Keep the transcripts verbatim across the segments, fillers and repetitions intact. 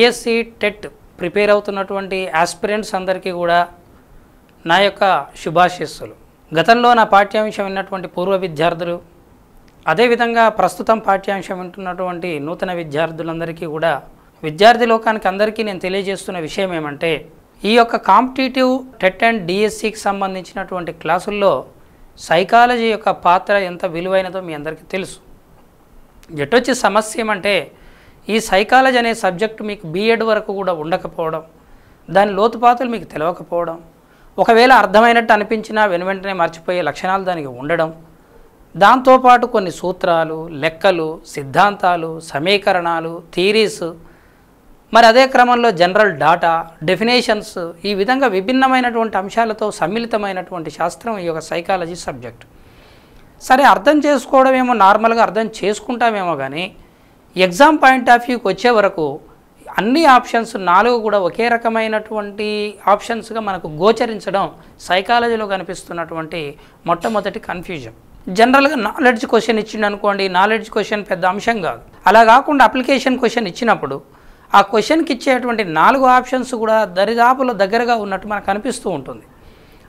DSC TET prepare అవుతున్నటువంటి aspirants అందరికీ కూడా నా యొక్క శుభాశీస్సులు. గతంలో నా పాఠ్యాంశం విన్నటువంటి పూర్వ విద్యార్థులు, అదేవిధంగా ప్రస్తుతం పాఠ్యాంశం వింటున్నటువంటి నూతన విద్యార్థులందరికీ కూడా, విద్యార్థి లోకానికి అందరికీ నేను తెలియజేస్తున్న విషయం ఏమంటే, ఈ యొక్క కాంపిటేటివ్ టెట్ అండ్ డిఎస్సికి సంబంధించినటువంటి క్లాసుల్లో సైకాలజీ యొక్క పాత్ర ఎంత విలువైనదో మీ అందరికీ తెలుసు. జటొచ్చి సమస్య ఏమంటే, ఈ సైకాలజీ అనే సబ్జెక్టు మీకు బీఎడ్ వరకు కూడా ఉండకపోవడం, దాని లోతుపాతులు మీకు తెలియకపోవడం, ఒకవేళ అర్థమైనట్టు అనిపించినా వెను వెంటనే మర్చిపోయే లక్షణాలు దానికి ఉండడం, దాంతోపాటు కొన్ని సూత్రాలు, లెక్కలు, సిద్ధాంతాలు, సమీకరణాలు, థీరీస్, మరి అదే క్రమంలో జనరల్ డాటా, డెఫినేషన్స్, ఈ విధంగా విభిన్నమైనటువంటి అంశాలతో సమ్మిళితమైనటువంటి శాస్త్రం ఈ యొక్క సైకాలజీ సబ్జెక్ట్. సరే, అర్థం చేసుకోవడం ఏమో నార్మల్గా అర్థం చేసుకుంటామేమో, కానీ ఎగ్జామ్ పాయింట్ ఆఫ్ వ్యూకి వచ్చే వరకు అన్ని ఆప్షన్స్ నాలుగు కూడా ఒకే రకమైనటువంటి ఆప్షన్స్గా మనకు గోచరించడం సైకాలజీలో కనిపిస్తున్నటువంటి మొట్టమొదటి కన్ఫ్యూజన్. జనరల్గా నాలెడ్జ్ క్వశ్చన్ ఇచ్చిండు అనుకోండి, నాలెడ్జ్ క్వశ్చన్ పెద్ద అంశం కాదు. అలా కాకుండా అప్లికేషన్ క్వశ్చన్ ఇచ్చినప్పుడు ఆ క్వశ్చన్కి ఇచ్చేటువంటి నాలుగు ఆప్షన్స్ కూడా దరిదాపులో దగ్గరగా ఉన్నట్టు మనకు అనిపిస్తూ ఉంటుంది.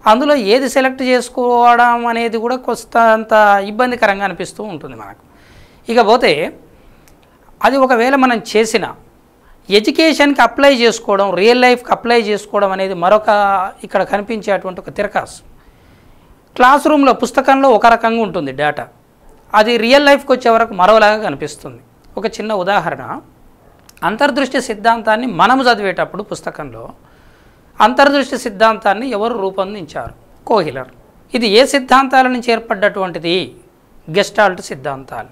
అందులో ఏది సెలెక్ట్ చేసుకోవడం అనేది కూడా కొంత ఇబ్బందికరంగా అనిపిస్తూ ఉంటుంది మనకు. ఇకపోతే అది ఒకవేళ మనం చేసిన ఎడ్యుకేషన్కి అప్లై చేసుకోవడం, రియల్ లైఫ్కి అప్లై చేసుకోవడం అనేది మరొక ఇక్కడ కనిపించేటువంటి ఒక తిరకాసు. క్లాస్ రూమ్లో పుస్తకంలో ఒక రకంగా ఉంటుంది డేటా, అది రియల్ లైఫ్కి వచ్చే వరకు మరోలాగా కనిపిస్తుంది. ఒక చిన్న ఉదాహరణ, అంతర్దృష్టి సిద్ధాంతాన్ని మనము చదివేటప్పుడు పుస్తకంలో అంతర్దృష్టి సిద్ధాంతాన్ని ఎవరు రూపొందించారు? కోహిలర్. ఇది ఏ సిద్ధాంతాల నుంచి ఏర్పడ్డటువంటిది? గెస్టాల్ట్ సిద్ధాంతాలు.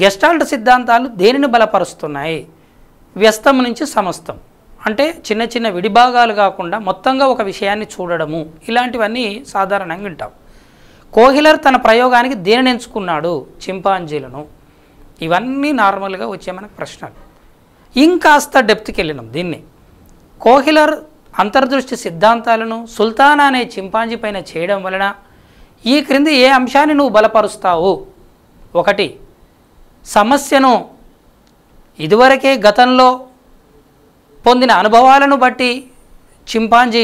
గెస్టాల్ట్ సిద్ధాంతాలు దేనిని బలపరుస్తున్నాయి? వ్యస్తం నుంచి సమస్తం, అంటే చిన్న చిన్న విడిభాగాలు కాకుండా మొత్తంగా ఒక విషయాన్ని చూడడము, ఇలాంటివన్నీ సాధారణంగా వింటాం. కోహిలర్ తన ప్రయోగానికి దేనిని ఎంచుకున్నాడు? చింపాంజీలను. ఇవన్నీ నార్మల్గా వచ్చే మనకు ప్రశ్నలు. ఇంకాస్త డెప్త్కి వెళ్ళినాం దీన్ని. కోహిలర్ అంతర్దృష్టి సిద్ధాంతాలను సుల్తానా అనే చింపాంజీ పైన చేయడం వలన ఈ క్రింది ఏ అంశాన్ని నువ్వు బలపరుస్తావు? ఒకటి, సమస్యను ఇదివరకే గతంలో పొందిన అనుభవాలను బట్టి చింపాంజీ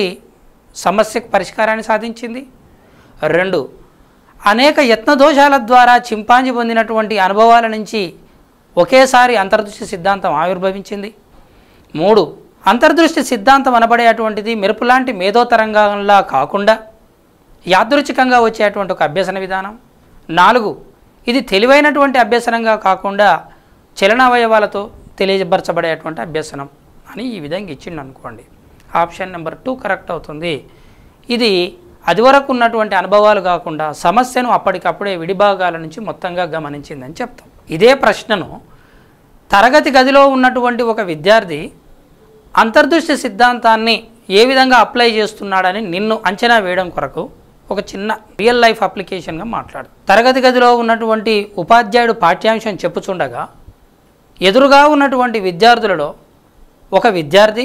సమస్యకు పరిష్కారాన్ని సాధించింది. రెండు, అనేక యత్నదోషాల ద్వారా చింపాంజీ పొందినటువంటి అనుభవాల నుంచి ఒకేసారి అంతర్దృష్టి సిద్ధాంతం ఆవిర్భవించింది. మూడు, అంతర్దృష్టి సిద్ధాంతం అనబడేటువంటిది మెరుపులాంటి మేధో తరంగంలా కాకుండా యాదృచ్ఛికంగా వచ్చేటువంటి ఒక అభ్యసన విధానం. నాలుగు, ఇది తెలివైనటువంటి అభ్యసనంగా కాకుండా చలనావయవాలతో తెలియబరచబడేటువంటి అభ్యసనం అని ఈ విధంగా ఇచ్చిండు అనుకోండి. ఆప్షన్ నెంబర్ టూ కరెక్ట్ అవుతుంది. ఇది అది వరకు ఉన్నటువంటి అనుభవాలు కాకుండా సమస్యను అప్పటికప్పుడే విడిభాగాల నుంచి మొత్తంగా గమనించిందని చెప్తాం. ఇదే ప్రశ్నను తరగతి గదిలో ఉన్నటువంటి ఒక విద్యార్థి అంతర్దృష్టి సిద్ధాంతాన్ని ఏ విధంగా అప్లై చేస్తున్నాడని నిన్ను అంచనా వేయడం కొరకు ఒక చిన్న రియల్ లైఫ్ అప్లికేషన్గా మాట్లాడు. తరగతి గదిలో ఉన్నటువంటి ఉపాధ్యాయుడు పాఠ్యాంశం చెప్పుచుండగా ఎదురుగా ఉన్నటువంటి విద్యార్థులలో ఒక విద్యార్థి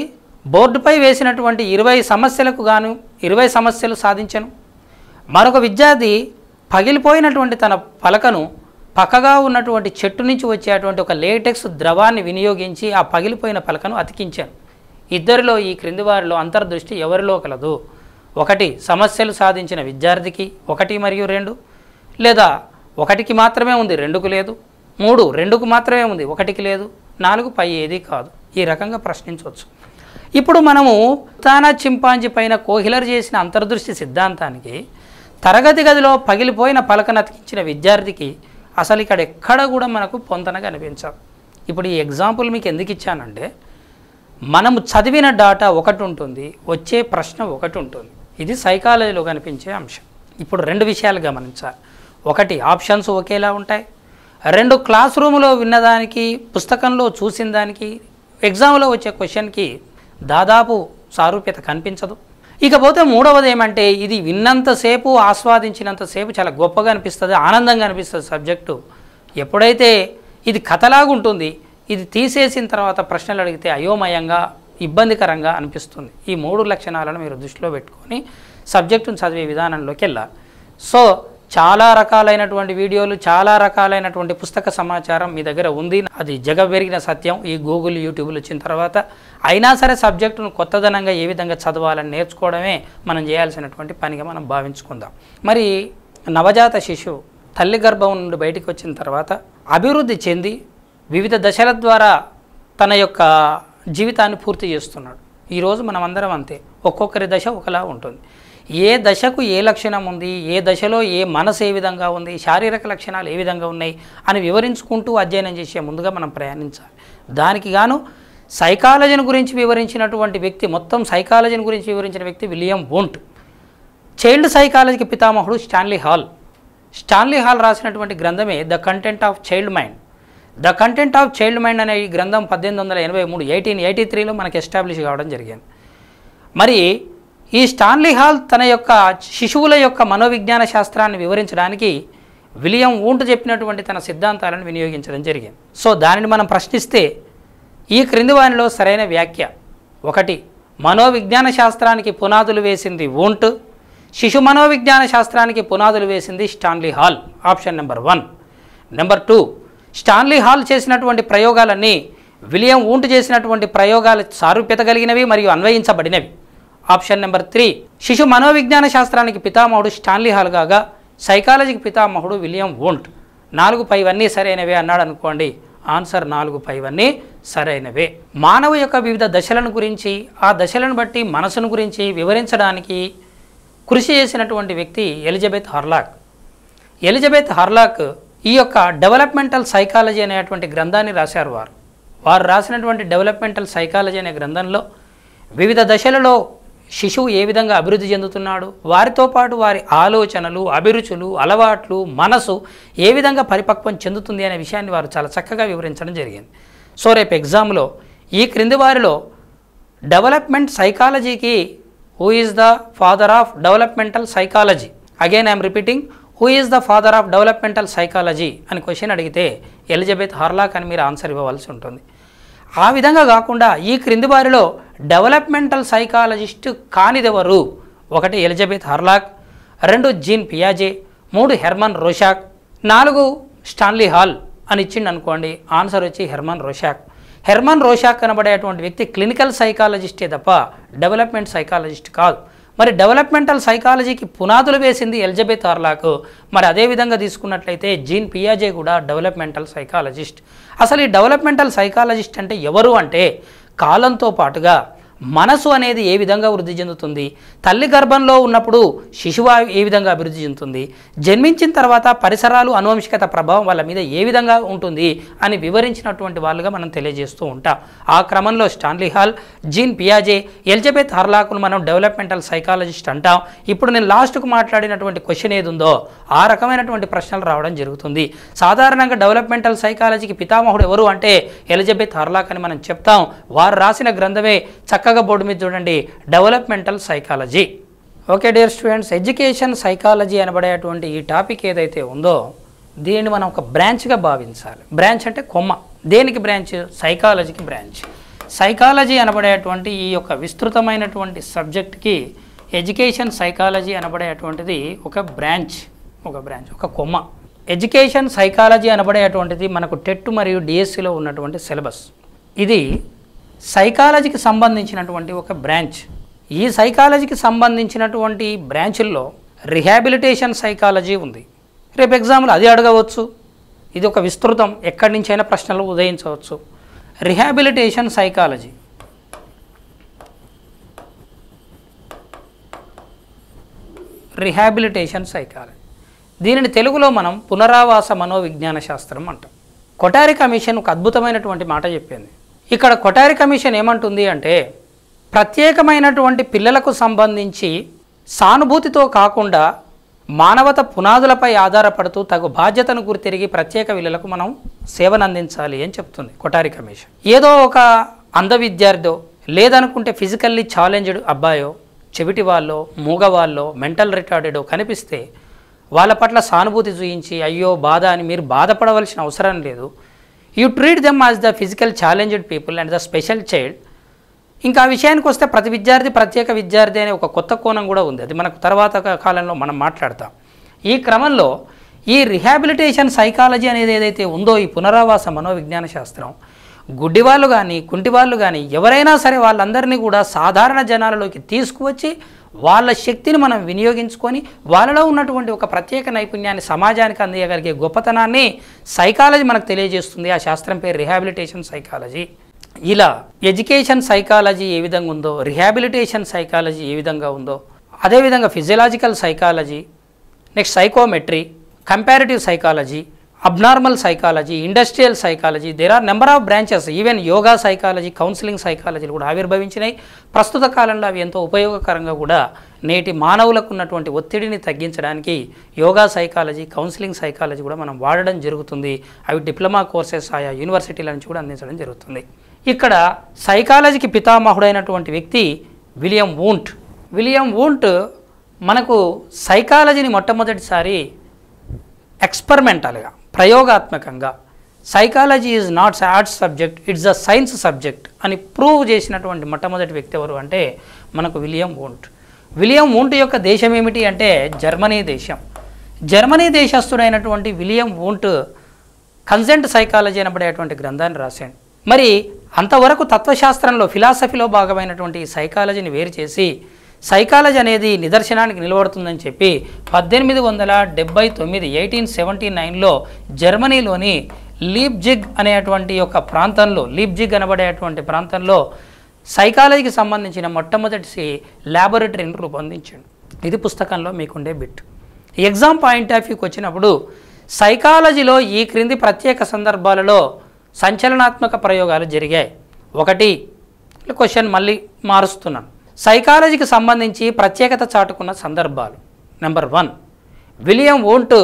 బోర్డుపై వేసినటువంటి ఇరవై సమస్యలకు గాను ఇరవై సమస్యలు సాధించను. మరొక విద్యార్థి పగిలిపోయినటువంటి తన పలకను పక్కగా ఉన్నటువంటి చెట్టు నుంచి వచ్చేటువంటి ఒక లేటెక్స్ ద్రవాన్ని వినియోగించి ఆ పగిలిపోయిన పలకను అతికించాను. ఇద్దరిలో ఈ క్రింది వారిలో అంతర్దృష్టి ఎవరిలో కలదు? ఒకటి, సమస్యలు సాధించిన విద్యార్థికి ఒకటి మరియు రెండు, లేదా ఒకటికి మాత్రమే ఉంది రెండుకు లేదు, మూడు రెండుకు మాత్రమే ఉంది ఒకటికి లేదు, నాలుగు పై ఏది కాదు. ఈ రకంగా ప్రశ్నించవచ్చు. ఇప్పుడు మనము తానా చింపాంజీ పైన కోహిలర్ చేసిన అంతర్దృష్టి సిద్ధాంతానికి తరగతి గదిలో పగిలిపోయిన పలకను అతికించిన విద్యార్థికి అసలు ఇక్కడ ఎక్కడ కూడా మనకు పొంతన కనిపించదు. ఇప్పుడు ఈ ఎగ్జాంపుల్ మీకు ఎందుకు ఇచ్చానంటే, మనము చదివిన డాటా ఒకటి ఉంటుంది, వచ్చే ప్రశ్న ఒకటి ఉంటుంది. ఇది సైకాలజీలో కనిపించే అంశం. ఇప్పుడు రెండు విషయాలు గమనించాలి. ఒకటి, ఆప్షన్స్ ఒకేలా ఉంటాయి. రెండు, క్లాస్ రూమ్లో విన్నదానికి, పుస్తకంలో చూసిన దానికి, ఎగ్జామ్లో వచ్చే క్వశ్చన్కి దాదాపు సారూప్యత కనిపించదు. ఇకపోతే మూడవది ఏమంటే, ఇది విన్నంతసేపు ఆస్వాదించినంతసేపు చాలా గొప్పగా అనిపిస్తుంది, ఆనందంగా అనిపిస్తుంది సబ్జెక్టు. ఎప్పుడైతే ఇది కథలాగుంటుంది, ఇది తీసేసిన తర్వాత ప్రశ్నలు అడిగితే అయోమయంగా ఇబ్బందికరంగా అనిపిస్తుంది. ఈ మూడు లక్షణాలను మీరు దృష్టిలో పెట్టుకొని సబ్జెక్టును చదివే విధానంలోకి వెళ్ళాలి. సో చాలా రకాలైనటువంటి వీడియోలు చాలా రకాలైనటువంటి పుస్తక సమాచారం మీ దగ్గర ఉంది. అది జగబెరిగిన సత్యం. ఈ గూగుల్ యూట్యూబ్లు వచ్చిన తర్వాత అయినా సరే సబ్జెక్టును కొత్తదనంగా ఏ విధంగా చదవాలని నేర్చుకోవడమే మనం చేయాల్సినటువంటి పనిగా మనం భావించుకుందాం. మరి నవజాత శిశువు తల్లి గర్భం నుండి బయటికి వచ్చిన తర్వాత అభివృద్ధి చెంది వివిధ దశల ద్వారా తన యొక్క జీవితాన్ని పూర్తి చేస్తున్నాడు. ఈరోజు మనం అందరం అంతే, ఒక్కొక్కరి దశ ఒకలా ఉంటుంది. ఏ దశకు ఏ లక్షణం ఉంది, ఏ దశలో ఏ మనసు ఏ విధంగా ఉంది, శారీరక లక్షణాలు ఏ విధంగా ఉన్నాయి అని వివరించుకుంటూ అధ్యయనం చేసే ముందుగా మనం ప్రయాణించాలి. దానికి గాను సైకాలజీని గురించి వివరించినటువంటి వ్యక్తి, మొత్తం సైకాలజీని గురించి వివరించిన వ్యక్తి విలియం వోంట్. చైల్డ్ సైకాలజీకి పితామహుడు స్టాన్లీ హాల్. స్టాన్లీ హాల్ రాసినటువంటి గ్రంథమే the content of child mind. The content of child mind అనే ఈ గ్రంథం పద్దెనిమిది వందల ఎనభై మూడు ఎయిటీన్ ఎయిటీ త్రీలో మనకు ఎస్టాబ్లిష్ కావడం జరిగింది. మరి ఈ స్టాన్లీ హాల్ తన యొక్క శిశువుల యొక్క మనోవిజ్ఞాన శాస్త్రాన్ని వివరించడానికి విలియం వోంట్ చెప్పినటువంటి తన సిద్ధాంతాలను వినియోగించడం జరిగింది. సో దానిని మనం ప్రశ్నిస్తే ఈ క్రింది వానిలో సరైన వ్యాఖ్య: ఒకటి, మనోవిజ్ఞాన శాస్త్రానికి పునాదులు వేసింది వోంట్, శిశు మనోవిజ్ఞాన శాస్త్రానికి పునాదులు వేసింది Stanley Hall, option number one. Number two, Stanley Hall చేసినటువంటి ప్రయోగాలన్నీ విలియం వోంట్ చేసినటువంటి ప్రయోగాల సారూప్యత కలిగినవి మరియు అన్వయించబడినవి, ఆప్షన్ నెంబర్ త్రీ. శిశు మనోవిజ్ఞాన శాస్త్రానికి పితామహుడు స్టాన్లీ హాల్ కాగా సైకాలజీకి పితామహుడు విలియం వోంట్. నాలుగు పైవన్నీ సరైనవే అన్నాడు అనుకోండి, ఆన్సర్ నాలుగు పైవన్నీ సరైనవే. మానవ యొక్క వివిధ దశలను గురించి, ఆ దశలను బట్టి మనసును గురించి వివరించడానికి కృషి చేసినటువంటి వ్యక్తి ఎలిజబెత్ హార్లాక్. ఎలిజబెత్ హార్లాక్ ఈ యొక్క డెవలప్మెంటల్ సైకాలజీ అనేటువంటి గ్రంథాన్ని రాశారు. వారు వారు రాసినటువంటి డెవలప్మెంటల్ సైకాలజీ అనే గ్రంథంలో వివిధ దశలలో శిశువు ఏ విధంగా అభివృద్ధి చెందుతున్నాడు, వారితో పాటు వారి ఆలోచనలు, అభిరుచులు, అలవాట్లు, మనసు ఏ విధంగా పరిపక్వం చెందుతుంది అనే విషయాన్ని వారు చాలా చక్కగా వివరించడం జరిగింది. సో రేపు ఎగ్జామ్లో ఈ క్రింది వారిలో డెవలప్మెంట్ సైకాలజీకి who is the father of developmental psychology, again I'm repeating, who is the father of developmental psychology అని క్వశ్చన్ అడిగితే ఎలిజబెత్ హార్లాక్ అని మీరు ఆన్సర్ ఇవ్వవలసి ఉంటుంది. ఆ విధంగా కాకుండా ఈ క్రింది వారిలో డెవలప్మెంటల్ సైకాలజిస్ట్ కానిదెవరు? ఒకటి ఎలిజబెత్ హార్లాక్, రెండు జీన్ పియాజే, మూడు హెర్మన్ రోషాక్, నాలుగు స్టాన్లీ హాల్ అని ఇచ్చిండు అనుకోండి, ఆన్సర్ వచ్చి హెర్మన్ రోషాక్. హెర్మన్ రోషాక్ కనబడేటువంటి వ్యక్తి క్లినికల్ సైకాలజిస్టే తప్ప డెవలప్మెంట్ సైకాలజిస్ట్ కాదు. మరి డెవలప్మెంటల్ సైకాలజీకి పునాదులు వేసింది ఎలిజబెత్ హార్లాక్. మరి అదేవిధంగా తీసుకున్నట్లయితే జీన్ పియాజే కూడా డెవలప్మెంటల్ సైకాలజిస్ట్. అసలు ఈ డెవలప్మెంటల్ సైకాలజిస్ట్ అంటే ఎవరు అంటే, కాలంతో పాటుగా మనసు అనేది ఏ విధంగా వృద్ధి చెందుతుంది, తల్లి గర్భంలో ఉన్నప్పుడు శిశువు ఏ విధంగా అభివృద్ధి చెందుతుంది, జన్మించిన తర్వాత పరిసరాలు అనువంశికత ప్రభావం వాళ్ళ మీద ఏ విధంగా ఉంటుంది అని వివరించినటువంటి వాళ్ళుగా మనం తెలియజేస్తూ ఉంటాం. ఆ క్రమంలో స్టాన్లీ హాల్, జీన్ పియాజే, ఎలిజబెత్ హార్లాక్ను మనం డెవలప్మెంటల్ సైకాలజిస్ట్ అంటాం. ఇప్పుడు నేను లాస్ట్కు మాట్లాడినటువంటి క్వశ్చన్ ఏది ఉందో ఆ రకమైనటువంటి ప్రశ్నలు రావడం జరుగుతుంది. సాధారణంగా డెవలప్మెంటల్ సైకాలజీకి పితామహుడు ఎవరు అంటే ఎలిజబెత్ హార్లాక్ అని మనం చెప్తాం. వారు రాసిన గ్రంథమే చక్కగా బోర్డు మీద చూడండి, developmental psychology. Okay dear students, education psychology అనబడేటువంటి ఈ టాపిక్ ఏదైతే ఉందో దీన్ని మనం ఒక బ్రాంచ్గా భావించాలి. బ్రాంచ్ అంటే కొమ్మ. దేనికి బ్రాంచ్? సైకాలజీకి బ్రాంచ్. సైకాలజీ అనబడేటువంటి ఈ యొక్క విస్తృతమైనటువంటి సబ్జెక్ట్కి ఎడ్యుకేషన్ సైకాలజీ అనబడేటువంటిది ఒక బ్రాంచ్, ఒక బ్రాంచ్ ఒక కొమ్మ. ఎడ్యుకేషన్ సైకాలజీ అనబడేటువంటిది మనకు టెట్ మరియు డిఎస్సిలో ఉన్నటువంటి సిలబస్. ఇది సైకాలజీకి సంబంధించినటువంటి ఒక బ్రాంచ్. ఈ సైకాలజీకి సంబంధించినటువంటి బ్రాంచుల్లో రిహాబిలిటేషన్ సైకాలజీ ఉంది. రేపు ఎగ్జామ్లో అది అడగవచ్చు. ఇది ఒక విస్తృతం, ఎక్కడి నుంచైనా ప్రశ్నలు ఉదయించవచ్చు. రిహాబిలిటేషన్ సైకాలజీ, రిహాబిలిటేషన్ సైకాలజీ దీనిని తెలుగులో మనం పునరావాస మనోవిజ్ఞాన శాస్త్రం అంటాం. కొటారి కమిషన్ ఒక అద్భుతమైనటువంటి మాట చెప్పింది. ఇక్కడ కొటారి కమిషన్ ఏమంటుంది అంటే, ప్రత్యేకమైనటువంటి పిల్లలకు సంబంధించి సానుభూతితో కాకుండా మానవత పునాదులపై ఆధారపడుతూ తగు బాధ్యతను గుర్తిరిగి ప్రత్యేక పిల్లలకు మనం సేవనందించాలి అని చెప్తుంది కొటారి కమిషన్. ఏదో ఒక అంధ విద్యార్థో, లేదనుకుంటే ఫిజికల్లీ ఛాలెంజ్డ్ అబ్బాయో, చెవిటి వాళ్ళో, మూగవాళ్ళో, మెంటల్ రిటార్డెడో కనిపిస్తే వాళ్ళ పట్ల సానుభూతి చూపించి అయ్యో బాధ అని మీరు బాధపడవలసిన అవసరం లేదు. You treat them as the physical challenged people and the special child. ఇంకా ఆ విషయానికి వస్తే ప్రతి విద్యార్థి ప్రత్యేక విద్యార్థి అనే ఒక కొత్త కోణం కూడా ఉంది. అది మనకు తర్వాత కాలంలో మనం మాట్లాడతాం. ఈ క్రమంలో ఈ రిహాబిలిటేషన్ సైకాలజీ అనేది ఏదైతే ఉందో ఈ పునరావాస మనోవిజ్ఞాన శాస్త్రం గుడ్డివాళ్ళు కానీ కుంటివాళ్ళు కానీ ఎవరైనా సరే వాళ్ళందరినీ కూడా సాధారణ జనాలలోకి తీసుకువచ్చి వాళ్ళ శక్తిని మనం వినియోగించుకొని వాళ్ళలో ఉన్నటువంటి ఒక ప్రత్యేక నైపుణ్యాన్ని సమాజానికి అందించగలిగే గొప్పతనాన్ని సైకాలజీ మనకు తెలియజేస్తుంది. ఆ శాస్త్రం పేరు రిహాబిలిటేషన్ సైకాలజీ. ఇలా ఎడ్యుకేషన్ సైకాలజీ ఏ విధంగా ఉందో రిహాబిలిటేషన్ సైకాలజీ ఏ విధంగా ఉందో అదేవిధంగా physiological psychology, next psychometry, comparative psychology, abnormal psychology, industrial psychology, there are number of branches. Even yoga psychology, counselling సైకాలజీలు కూడా ఆవిర్భవించినాయి. ప్రస్తుత కాలంలో అవి ఎంతో ఉపయోగకరంగా కూడా నేటి మానవులకు ఉన్నటువంటి ఒత్తిడిని తగ్గించడానికి యోగా సైకాలజీ, కౌన్సిలింగ్ సైకాలజీ కూడా మనం వాడడం జరుగుతుంది. అవి డిప్లొమా కోర్సెస్ ఆయా యూనివర్సిటీల నుంచి కూడా అందించడం జరుగుతుంది. ఇక్కడ సైకాలజీకి పితామహుడైనటువంటి వ్యక్తి విలియం వూంట్. విలియం వూంట్ మనకు సైకాలజీని మొట్టమొదటిసారి ఎక్స్పెరిమెంటల్గా, ప్రయోగాత్మకంగా psychology is not arts subject, it's a science subject అని ప్రూవ్ చేసినటువంటి మొట్టమొదటి వ్యక్తి ఎవరు అంటే మనకు విలియం వూంట్. విలియం వూంట్ యొక్క దేశం ఏమిటి అంటే జర్మనీ దేశం. జర్మనీ దేశస్థుడైనటువంటి విలియం వూంట్ కన్సెంట్ సైకాలజీ అనబడేటువంటి గ్రంథాన్ని రాశాడు. మరి అంతవరకు తత్వశాస్త్రంలో, ఫిలాసఫీలో భాగమైనటువంటి సైకాలజీని వేరు చేసి సైకాలజీ అనేది నిదర్శనానికి నిలబడుతుందని చెప్పి పద్దెనిమిది వందల డెబ్బై తొమ్మిది ఎయిటీన్ సెవెంటీ నైన్లో జర్మనీలోని లీప్జిగ్ అనేటువంటి యొక్క ప్రాంతంలో, లీప్జిగ్ అనబడేటువంటి ప్రాంతంలో సైకాలజీకి సంబంధించిన మొట్టమొదటి ల్యాబొరేటరీని రూపొందించాడు. ఇది పుస్తకంలో మీకుండే బిట్. ఎగ్జామ్ పాయింట్ ఆఫ్ వ్యూకి వచ్చినప్పుడు సైకాలజీలో ఈ క్రింది ప్రత్యేక సందర్భాలలో సంచలనాత్మక ప్రయోగాలు జరిగాయి. ఒకటి, క్వశ్చన్ మళ్ళీ మారుస్తున్నాను, సైకాలజీకి సంబంధించి ప్రత్యేకత చాటుకున్న సందర్భాలు. నెంబర్ వన్, విలియం వూంట్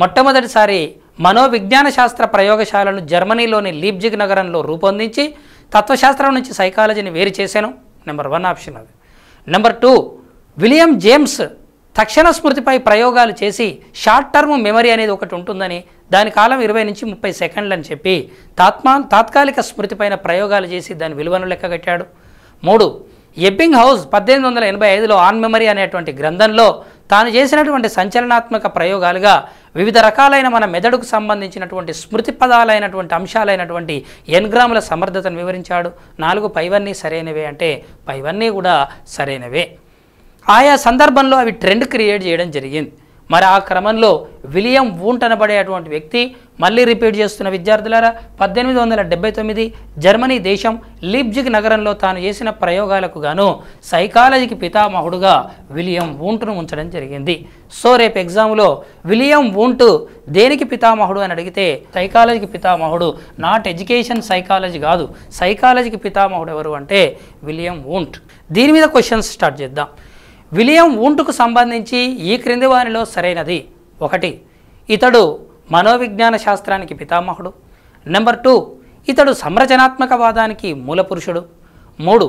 మొట్టమొదటిసారి మనోవిజ్ఞాన శాస్త్ర ప్రయోగశాలను జర్మనీలోని లీప్జిగ్ నగరంలో రూపొందించి తత్వశాస్త్రం నుంచి సైకాలజీని వేరు చేశాను. నెంబర్ వన్ ఆప్షన్ అది. నెంబర్ టూ, విలియం జేమ్స్ తక్షణ స్మృతిపై ప్రయోగాలు చేసి షార్ట్ టర్మ్ మెమరీ అనేది ఒకటి ఉంటుందని, దాని కాలం ఇరవై నుంచి ముప్పై సెకండ్లు అని చెప్పి తాత్మా తాత్కాలిక స్మృతిపైన ప్రయోగాలు చేసి దాని విలువను లెక్కగట్టాడు. మూడు, ఎబ్బింగ్ హౌస్ పద్దెనిమిది వందల ఎనభై ఐదులో ఆన్ మెమరీ అనేటువంటి గ్రంథంలో తాను చేసినటువంటి సంచలనాత్మక ప్రయోగాలుగా వివిధ రకాలైన మన మెదడుకు సంబంధించినటువంటి స్మృతి పదాలైనటువంటి అంశాలైనటువంటి ఎన్గ్రాముల సమర్థతను వివరించాడు. నాలుగు, పైవన్నీ సరైనవే అంటే పైవన్నీ కూడా సరైనవే. ఆయా సందర్భంలో అవి ట్రెండ్ క్రియేట్ చేయడం జరిగింది. మరి ఆ క్రమంలో విలియం వూంట్ అనబడేటువంటి వ్యక్తి, మళ్ళీ రిపీట్ చేస్తున్న విద్యార్థులారా, పద్దెనిమిది వందల డెబ్బై తొమ్మిది జర్మనీ దేశం లీప్జిగ్ నగరంలో తాను చేసిన ప్రయోగాలకు గాను సైకాలజీకి పితామహుడుగా విలియం వూంట్ను ఉంచడం జరిగింది. సో రేపు ఎగ్జామ్లో విలియం వూంట్ దేనికి పితామహుడు అని అడిగితే సైకాలజీకి పితామహుడు నాట్ ఎడ్యుకేషన్ సైకాలజీ కాదు, సైకాలజీకి పితామహుడు ఎవరు అంటే విలియం వూంట్. దీని మీద క్వశ్చన్స్ స్టార్ట్ చేద్దాం. విలియం వూంట్కు సంబంధించి ఈ క్రింది వానిలో సరైనది ఒకటి, ఇతడు మనోవిజ్ఞాన శాస్త్రానికి పితామహుడు. నెంబర్ టూ, ఇతడు సంరచనాత్మకవాదానికి మూలపురుషుడు. మూడు,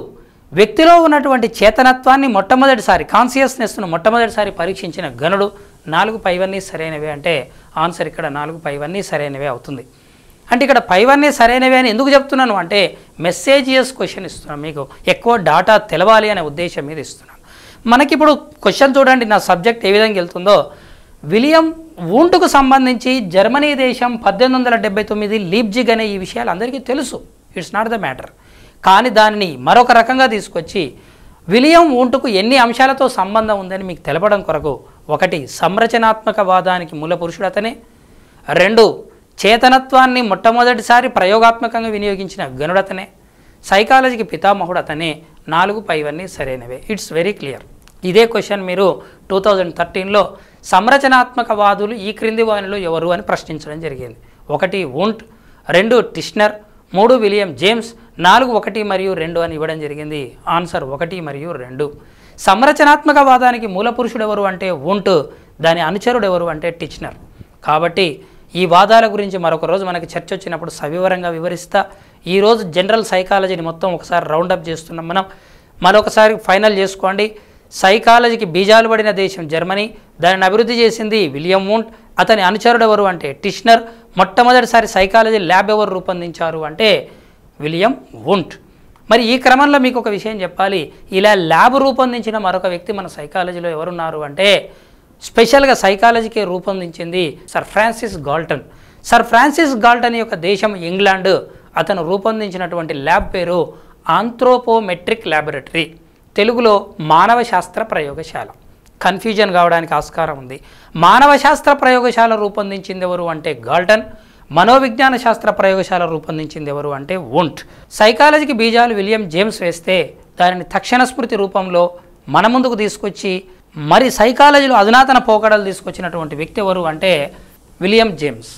వ్యక్తిలో ఉన్నటువంటి చేతనత్వాన్ని మొట్టమొదటిసారి, కాన్షియస్నెస్ను మొట్టమొదటిసారి పరీక్షించిన గనుడు. నాలుగు, పైవన్నీ సరైనవే అంటే ఆన్సర్ ఇక్కడ నాలుగు పైవన్నీ సరైనవే అవుతుంది. అంటే ఇక్కడ పైవన్నీ సరైనవే అని ఎందుకు చెప్తున్నాను అంటే మెసేజియస్ క్వశ్చన్ ఇస్తున్నాను, మీకు ఎక్కువ డాటా తెలవాలి అనే ఉద్దేశం మీద ఇస్తున్నాను. మనకిప్పుడు క్వశ్చన్ చూడండి, నా సబ్జెక్ట్ ఏ విధంగా వెళ్తుందో. విలియం వూంట్కు సంబంధించి జర్మనీ దేశం పద్దెనిమిది వందల డెబ్బై తొమ్మిది లీప్జిగ్ అనే ఈ విషయాలు అందరికీ తెలుసు, ఇట్స్ నాట్ ద మ్యాటర్. కానీ దానిని మరొక రకంగా తీసుకొచ్చి విలియం వూంట్కు ఎన్ని అంశాలతో సంబంధం ఉందని మీకు తెలపడం కొరకు ఒకటి, సంరచనాత్మకవాదానికి మూలపురుషుడు అతనే. రెండు, చేతనత్వాన్ని మొట్టమొదటిసారి ప్రయోగాత్మకంగా వినియోగించిన గనుడు అతనే. సైకాలజీకి పితామహుడు అతనే. నాలుగు, పైవన్నీ సరైనవే. It's very clear. ఇదే క్వశ్చన్ మీరు టూ థౌజండ్ థర్టీన్లో సంరచనాత్మకవాదులు ఈ క్రింది వానిలో ఎవరు అని ప్రశ్నించడం జరిగింది. ఒకటి వూంట్, రెండు టిష్నర్, మూడు విలియం జేమ్స్, నాలుగు ఒకటి మరియు రెండు అని ఇవ్వడం జరిగింది. ఆన్సర్ ఒకటి మరియు రెండు. సంరచనాత్మకవాదానికి మూలపురుషుడు ఎవరు అంటే వూంట్, దాని అనుచరుడు ఎవరు అంటే టిష్నర్. కాబట్టి ఈ వాదాల గురించి మరొక రోజు మనకి చర్చ వచ్చినప్పుడు సవివరంగా వివరిస్తా. ఈరోజు జనరల్ సైకాలజీని మొత్తం ఒకసారి రౌండప్ చేస్తున్నాం మనం. మరొకసారి ఫైనల్ చేసుకోండి, సైకాలజీకి బీజాలు పడిన దేశం జర్మనీ, దానిని అభివృద్ధి చేసింది విలియం వూంట్, అతని అనుచరుడు ఎవరు అంటే టిష్నర్, మొట్టమొదటిసారి సైకాలజీ ల్యాబ్ ఎవరు రూపొందించారు అంటే విలియం వూంట్. మరి ఈ క్రమంలో మీకు ఒక విషయం చెప్పాలి, ఇలా ల్యాబ్ రూపొందించిన మరొక వ్యక్తి మన సైకాలజీలో ఎవరున్నారు అంటే స్పెషల్ గా సైకాలజీకి రూపొందించింది sir Francis Galton. Sir Francis Galton యొక్క దేశం ఇంగ్లాండ్. అతను రూపొందించినటువంటి ల్యాబ్ పేరు ఆంథ్రోపోమెట్రిక్ ల్యాబొరేటరీ, తెలుగులో మానవ శాస్త్ర ప్రయోగశాల. కన్ఫ్యూజన్ కావడానికి ఆస్కారం ఉంది. మానవ శాస్త్ర ప్రయోగశాల రూపొందించింది ఎవరు అంటే గాల్టన్, మనోవిజ్ఞాన శాస్త్ర ప్రయోగశాల రూపొందించింది ఎవరు అంటే వోంట్. సైకాలజీకి బీజాలు విలియం జేమ్స్ వేస్తే దానిని తక్షణ స్మృతి రూపంలో మన ముందుకు తీసుకొచ్చి మరి సైకాలజీలో అధునాతన పోకడలు తీసుకొచ్చినటువంటి వ్యక్తి ఎవరు అంటే విలియం జేమ్స్.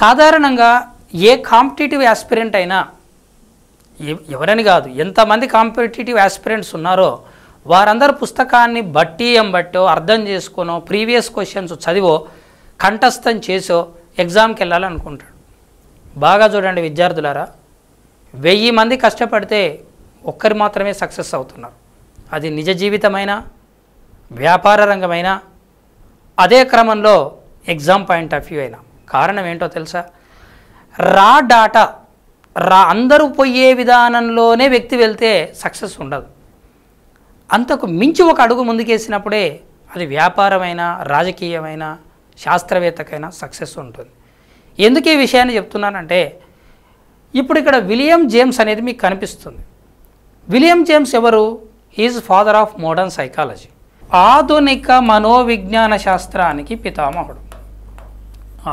సాధారణంగా ఏ కాంపిటేటివ్ యాస్పిరెంట్ అయినా, ఎవరని కాదు, ఎంతమంది కాంపిటేటివ్ యాస్పిరెంట్స్ ఉన్నారో వారందరూ పుస్తకాన్ని బట్టి ఎంబట్టో అర్థం చేసుకునో ప్రీవియస్ క్వశ్చన్స్ చదివో కంఠస్థం చేసో ఎగ్జామ్కి వెళ్ళాలనుకుంటాడు. బాగా చూడండి విద్యార్థులారా, వెయ్యి మంది కష్టపడితే ఒక్కరు మాత్రమే సక్సెస్ అవుతున్నారు. అది నిజ జీవితమైన వ్యాపార రంగమైనా అదే క్రమంలో ఎగ్జామ్ పాయింట్ ఆఫ్ వ్యూ అయినా. కారణం ఏంటో తెలుసా? రా డాటా రా అందరూ పోయే విధానంలోనే వ్యక్తి వెళ్తే సక్సెస్ ఉండదు. అంతకు మించి ఒక అడుగు ముందుకేసినప్పుడే అది వ్యాపారమైన రాజకీయమైన శాస్త్రవేత్తకైనా సక్సెస్ ఉంటుంది. ఎందుకు ఈ విషయాన్ని చెప్తున్నానంటే ఇప్పుడు ఇక్కడ విలియం జేమ్స్ అనేది మీకు కనిపిస్తుంది. విలియం జేమ్స్ ఎవరు? He's father of modern psychology, ఆధునిక మనోవిజ్ఞాన శాస్త్రానికి పితామహుడు.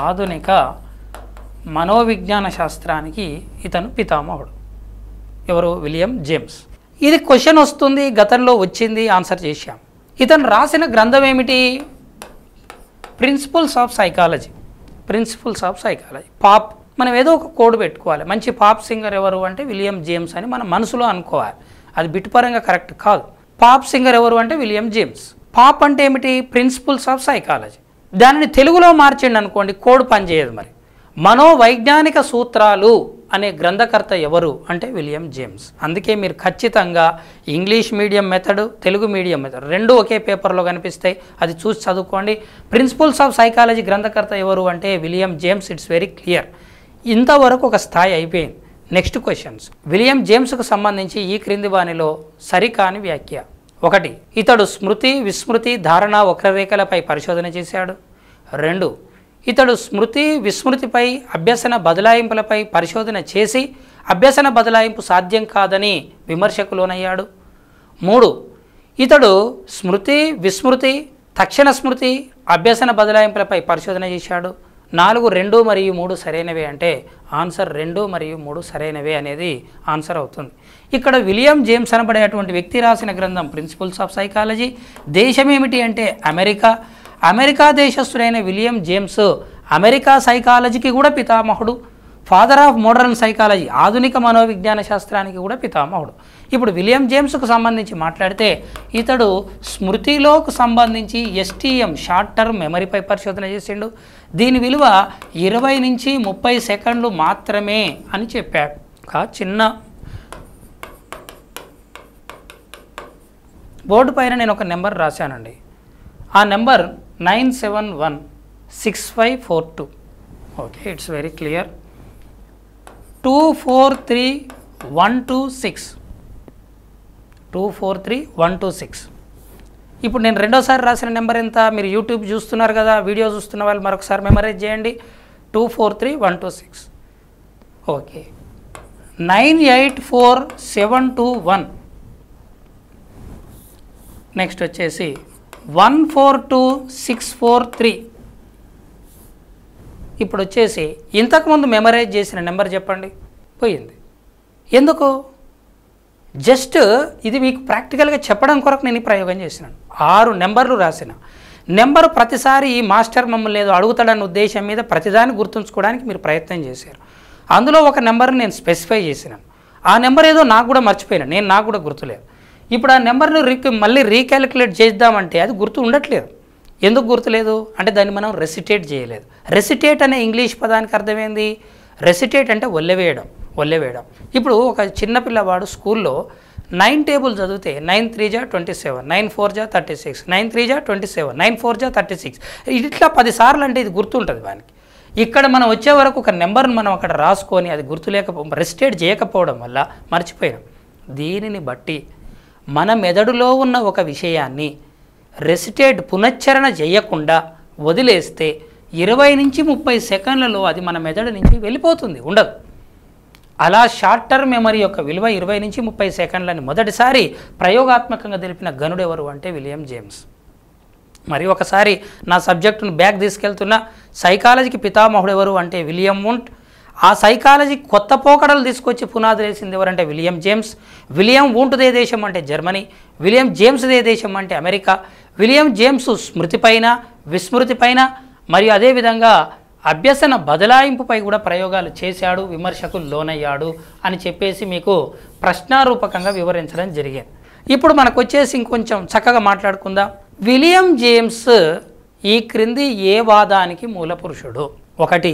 ఆధునిక మనోవిజ్ఞాన శాస్త్రానికి ఇతను పితామహుడు. ఎవరు? William James. ఇది క్వశ్చన్ వస్తుంది, గతంలో వచ్చింది, ఆన్సర్ చేశాం. ఇతను రాసిన గ్రంథం ఏమిటి? Principles of psychology. Principles of psychology. Pop, మనం ఏదో ఒక కోడ్ పెట్టుకోవాలి. మంచి పాప్ సింగర్ ఎవరు అంటే విలియం జేమ్స్ అని మన మనసులో అనుకోవాలి. అది బిట్టుపరంగా కరెక్ట్ కాదు. పాప్ సింగర్ ఎవరు అంటే విలియం జేమ్స్. పాప్ అంటే ఏమిటి? Principles of psychology. దానిని తెలుగులో మార్చండి అనుకోండి, కోడ్ పనిచేయదు. మరి మనోవైజ్ఞానిక సూత్రాలు అనే గ్రంథకర్త ఎవరు అంటే విలియం జేమ్స్. అందుకే మీరు ఖచ్చితంగా English medium method, Telugu medium method రెండు ఒకే పేపర్లో కనిపిస్తాయి, అది చూసి చదువుకోండి. ప్రిన్సిపల్స్ ఆఫ్ సైకాలజీ గ్రంథకర్త ఎవరు అంటే William James. It's very clear. ఇంతవరకు ఒక స్థాయి అయిపోయింది. Next questions. విలియం జేమ్స్కు సంబంధించి ఈ క్రింది వాణిలో సరికాని వ్యాఖ్య. ఒకటి, ఇతడు స్మృతి విస్మృతి ధారణ వక్రరేఖలపై పరిశోధన చేశాడు. రెండు, ఇతడు స్మృతి విస్మృతిపై అభ్యసన బదలాయింపులపై పరిశోధన చేసి అభ్యసన బదలాయింపు సాధ్యం కాదని విమర్శకు లోనయ్యాడు. మూడు, ఇతడు స్మృతి విస్మృతి తక్షణ స్మృతి అభ్యసన బదలాయింపులపై పరిశోధన చేశాడు. నాలుగు, రెండు మరియు మూడు సరైనవే అంటే ఆన్సర్ రెండు మరియు మూడు సరైనవే అనేది ఆన్సర్ అవుతుంది. ఇక్కడ విలియం జేమ్స్ అనబడేటువంటి వ్యక్తి రాసిన గ్రంథం ప్రిన్సిపల్స్ ఆఫ్ సైకాలజీ. దేశం ఏమిటి అంటే అమెరికా. అమెరికా దేశస్థుడైన విలియం జేమ్స్ అమెరికా సైకాలజీకి కూడా పితామహుడు. ఫాదర్ ఆఫ్ మోడర్న్ సైకాలజీ, ఆధునిక మనోవిజ్ఞాన శాస్త్రానికి కూడా పితామహుడు. ఇప్పుడు విలియం జేమ్స్కు సంబంధించి మాట్లాడితే ఇతడు స్మృతిలోకి సంబంధించి ఎస్టీఎం షార్ట్ టర్మ్ మెమరీపై పరిశోధన చేసిండు. దీని విలువ ఇరవై నుంచి ముప్పై సెకండ్లు మాత్రమే అని చెప్పాడు. ఒక చిన్న బోర్డు పైన నేను ఒక నెంబర్ రాశానండి. ఆ number nine seven one six five four two. Okay, it's very clear. Two four three one two six. Two four three one two six. ఇప్పుడు నేను రెండోసారి రాసిన నెంబర్ ఎంత? మీరు యూట్యూబ్ చూస్తున్నారు కదా, వీడియో చూస్తున్న వాళ్ళు మరొకసారి మెమరైజ్ చేయండి. Two four three one two six. Okay, nine eight four seven two one. Next వచ్చేసి one four two six four three. ఇప్పుడు వచ్చేసి ఇంతకుముందు మెమరైజ్ చేసిన నెంబర్ చెప్పండి, పోయింది. ఎందుకు? జస్ట్ ఇది మీకు ప్రాక్టికల్గా చెప్పడం కొరకు నేను ఈ ప్రయోగం చేసినాను. ఆరు నెంబర్లు రాసిన నెంబరు ప్రతిసారి ఈ మాస్టర్ మమ్మల్ని ఏదో అడుగుతాడన్న ఉద్దేశం మీద ప్రతిదాన్ని గుర్తుంచుకోవడానికి మీరు ప్రయత్నం చేశారు. అందులో ఒక నెంబర్ని నేను స్పెసిఫై చేసినాను. ఆ నెంబర్ ఏదో నాకు కూడా మర్చిపోయినా, నేను నాకు కూడా గుర్తులేదు. ఇప్పుడు ఆ నెంబర్ను రీ మళ్ళీ రీకాలిక్యులేట్ చేద్దామంటే అది గుర్తు ఉండట్లేదు. ఎందుకు గుర్తులేదు అంటే దాన్ని మనం రెసిటేట్ చేయలేదు. రెసిటేట్ అనే ఇంగ్లీష్ పదానికి అర్థమైంది. రెసిటేట్ అంటే ఒల్లెవేయడం, ఒల్లెవేయడం. ఇప్పుడు ఒక చిన్నపిల్లవాడు స్కూల్లో నైన్ టేబుల్ చదివితే నైన్ త్రీ జా ట్వంటీ సెవెన్ నైన్ ఫోర్ జా థర్టీ సిక్స్ నైన్ త్రీ జా ట్వంటీ సెవెన్ నైన్ ఫోర్ జా థర్టీ సిక్స్ ఇట్లా పదిసార్లు అంటే ఇది గుర్తుంటుంది వానికి. ఇక్కడ మనం వచ్చే వరకు ఒక నెంబర్ను మనం అక్కడ రాసుకొని అది గుర్తులేకపో రెసిటేట్ చేయకపోవడం వల్ల మర్చిపోయాం. దీనిని బట్టి మన మెదడులో ఉన్న ఒక విషయాన్ని రెసిటేట్ పునశ్చరణ చేయకుండా వదిలేస్తే ఇరవై నుంచి ముప్పై సెకండ్లలో అది మన మెదడు నుంచి వెళ్ళిపోతుంది, ఉండదు. అలా షార్ట్ టర్మ్ మెమరీ యొక్క విలువ ఇరవై నుంచి ముప్పై సెకండ్లని మొదటిసారి ప్రయోగాత్మకంగా తెలిపిన గనుడు ఎవరు అంటే విలియం జేమ్స్. మరి ఒకసారి నా సబ్జెక్టును బ్యాక్ తీసుకెళ్తున్న సైకాలజీకి పితామహుడు ఎవరు అంటే విలియం వుంట్. ఆ సైకాలజీ కొత్త పోకడలు తీసుకొచ్చి పునాదులు వేసింది ఎవరంటే విలియం జేమ్స్. విలియం వుంట్దే దేశం అంటే జర్మనీ, విలియం జేమ్స్దే దేశం అంటే అమెరికా. విలియం జేమ్స్ స్మృతిపైన, విస్మృతిపైన మరియు అదేవిధంగా అభ్యసన బదలాయింపుపై కూడా ప్రయోగాలు చేశాడు, విమర్శకు లోనయ్యాడు అని చెప్పేసి మీకు ప్రశ్నారూపకంగా వివరించడం జరిగింది. ఇప్పుడు మనకు వచ్చేసి ఇంకొంచెం చక్కగా మాట్లాడుకుందాం. విలియం జేమ్స్ ఈ క్రింది ఏ వాదానికి మూలపురుషుడు? ఒకటి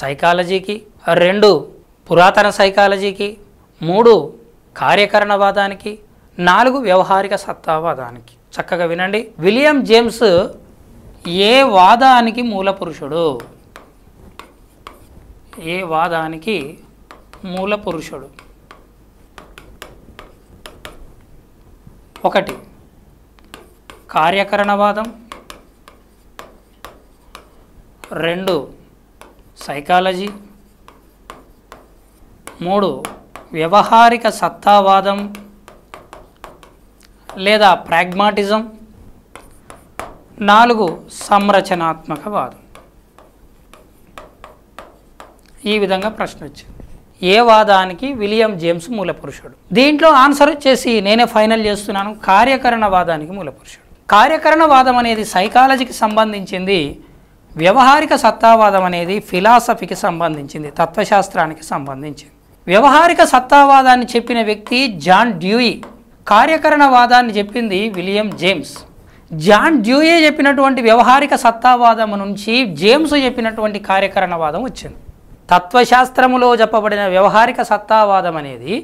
సైకాలజీకి, రెండు పురాతన సైకాలజీకి, మూడు కార్యకరణవాదానికి, నాలుగు వ్యవహారిక సత్తావాదానికి. చక్కగా వినండి, విలియం జేమ్స్ ఏ వాదానికి మూలపురుషుడు? ఏ వాదానికి మూలపురుషుడు? ఒకటి కార్యకరణవాదం, రెండు సైకాలజీ, మూడు వ్యవహారిక సత్తావాదం లేదా ప్రాగ్మాటిజం, నాలుగు సంరచనాత్మకవాదం. ఈ విధంగా ప్రశ్న వచ్చింది, ఏ వాదానికి విలియం జేమ్స్ మూలపురుషుడు? దీంట్లో ఆన్సర్ వచ్చేసి నేనే ఫైనల్ చేస్తున్నాను, కార్యకరణవాదానికి మూలపురుషుడు. కార్యకరణవాదం అనేది సైకాలజీకి సంబంధించింది, వ్యవహారిక సత్తావాదం అనేది ఫిలాసఫీకి సంబంధించింది, తత్వశాస్త్రానికి సంబంధించింది. వ్యవహారిక సత్తావాదాన్ని చెప్పిన వ్యక్తి జాన్ డ్యూయీ, కార్యకరణవాదాన్ని చెప్పింది విలియం జేమ్స్. జాన్ డ్యూయీ చెప్పినటువంటి వ్యవహారిక సత్తావాదం నుంచి జేమ్స్ చెప్పినటువంటి కార్యకరణవాదం వచ్చింది. తత్వశాస్త్రములో చెప్పబడిన వ్యవహారిక సత్తావాదం అనేది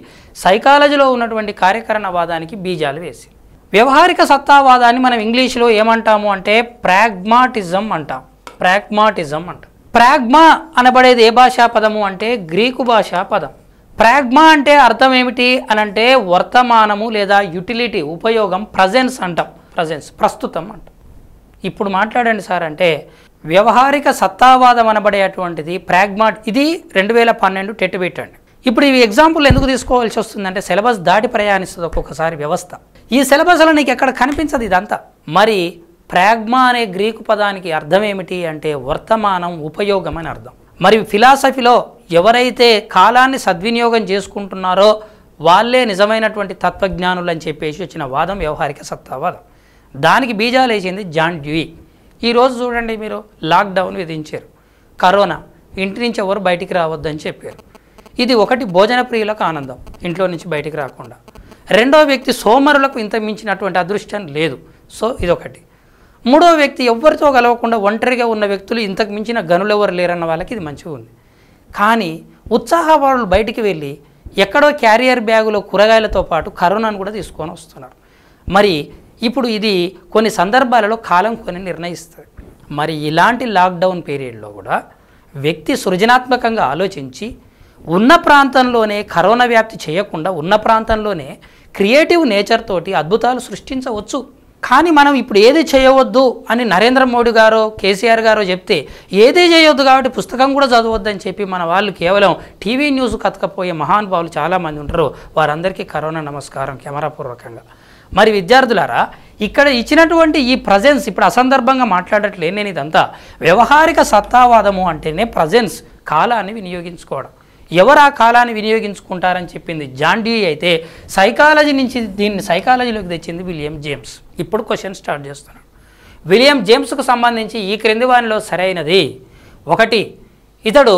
సైకాలజీలో ఉన్నటువంటి కార్యకరణవాదానికి బీజాలు వేసింది. వ్యవహారిక సత్తావాదాన్ని మనం ఇంగ్లీష్లో ఏమంటాము అంటే ప్రాగ్మాటిజం అంటాం. ప్రాగ్మాటిజం అంటాం. ప్రాగ్మా అనబడేది ఏ భాషా పదము అంటే గ్రీకు భాషా పదం. ప్రాగ్మా అంటే అర్థం ఏమిటి అని అంటే వర్తమానము లేదా యుటిలిటీ, ఉపయోగం, ప్రజెన్స్ అంటాం, ప్రజెన్స్, ప్రస్తుతం అంటాం. ఇప్పుడు మాట్లాడండి సార్ అంటే వ్యవహారిక సత్తావాదం అనబడేటువంటిది ప్రాగ్మా, ఇది రెండు వేల పన్నెండు టెట్ బిట్ అండి. ఇప్పుడు ఇవి ఎగ్జాంపుల్ ఎందుకు తీసుకోవాల్సి వస్తుందంటే సిలబస్ దాటి ప్రయాణిస్తుంది ఒక్కొక్కసారి వ్యవస్థ. ఈ సిలబస్లో నీకు ఎక్కడ కనిపించదు ఇదంతా. మరి ప్రాగ్మా అనే గ్రీకు పదానికి అర్థం ఏమిటి అంటే వర్తమానం, ఉపయోగం అని అర్థం. మరి ఫిలాసఫీలో ఎవరైతే కాలాన్ని సద్వినియోగం చేసుకుంటున్నారో వాళ్ళే నిజమైనటువంటి తత్వజ్ఞానులు అని చెప్పేసి వచ్చిన వాదం వ్యవహారిక సత్తావాదం. దానికి బీజాలు వేసింది జాన్ డ్యూయీ. ఈరోజు చూడండి, మీరు లాక్డౌన్ విధించారు, కరోనా, ఇంటి నుంచి ఎవరు బయటికి రావద్దని చెప్పారు. ఇది ఒకటి భోజన ప్రియులకు ఆనందం, ఇంట్లో నుంచి బయటికి రాకుండా. రెండో వ్యక్తి సోమరులకు ఇంత మించినటువంటి అదృష్టం లేదు, సో ఇదొకటి. మూడో వ్యక్తి ఎవరితో కలవకుండా ఒంటరిగా ఉన్న వ్యక్తులు ఇంతకు మించిన గనులు ఎవరు లేరన్న వాళ్ళకి ఇది మంచిగా ఉంది. కానీ ఉత్సాహపరులు బయటికి వెళ్ళి ఎక్కడో క్యారియర్ బ్యాగులో కూరగాయలతో పాటు కరోనాను కూడా తీసుకొని వస్తున్నారు. మరి ఇప్పుడు ఇది కొన్ని సందర్భాలలో కాలం కొన్ని నిర్ణయిస్తుంది. మరి ఇలాంటి లాక్డౌన్ పీరియడ్లో కూడా వ్యక్తి సృజనాత్మకంగా ఆలోచించి ఉన్న ప్రాంతంలోనే కరోనా వ్యాప్తి చేయకుండా ఉన్న ప్రాంతంలోనే క్రియేటివ్ నేచర్ తోటి అద్భుతాలు సృష్టించవచ్చు. కానీ మనం ఇప్పుడు ఏది చేయవద్దు అని నరేంద్ర మోడీ గారో కేసీఆర్ గారో చెప్తే ఏది చేయవద్దు కాబట్టి పుస్తకం కూడా చదవద్దని చెప్పి మన వాళ్ళు కేవలం టీవీ న్యూస్ కతకపోయే మహానుభావులు చాలామంది ఉంటారు. వారందరికీ కరోనా నమస్కారం కెమెరాపూర్వకంగా. మరి విద్యార్థులారా, ఇక్కడ ఇచ్చినటువంటి ఈ ప్రజెన్స్, ఇప్పుడు అసందర్భంగా మాట్లాడట్లే నేను, ఇదంతా వ్యవహారిక సత్తావాదము అంటేనే ప్రజెన్స్, కాలాన్ని వినియోగించుకోవడం. ఎవరు ఆ కాలాన్ని వినియోగించుకుంటారని చెప్పింది జాన్ డ్యూయీ అయితే సైకాలజీ నుంచి దీన్ని సైకాలజీలోకి తెచ్చింది విలియం జేమ్స్. ఇప్పుడు క్వశ్చన్ స్టార్ట్ చేస్తున్నాను. విలియం జేమ్స్కు సంబంధించి ఈ క్రింది వానిలో సరైనది ఒకటి, ఇతడు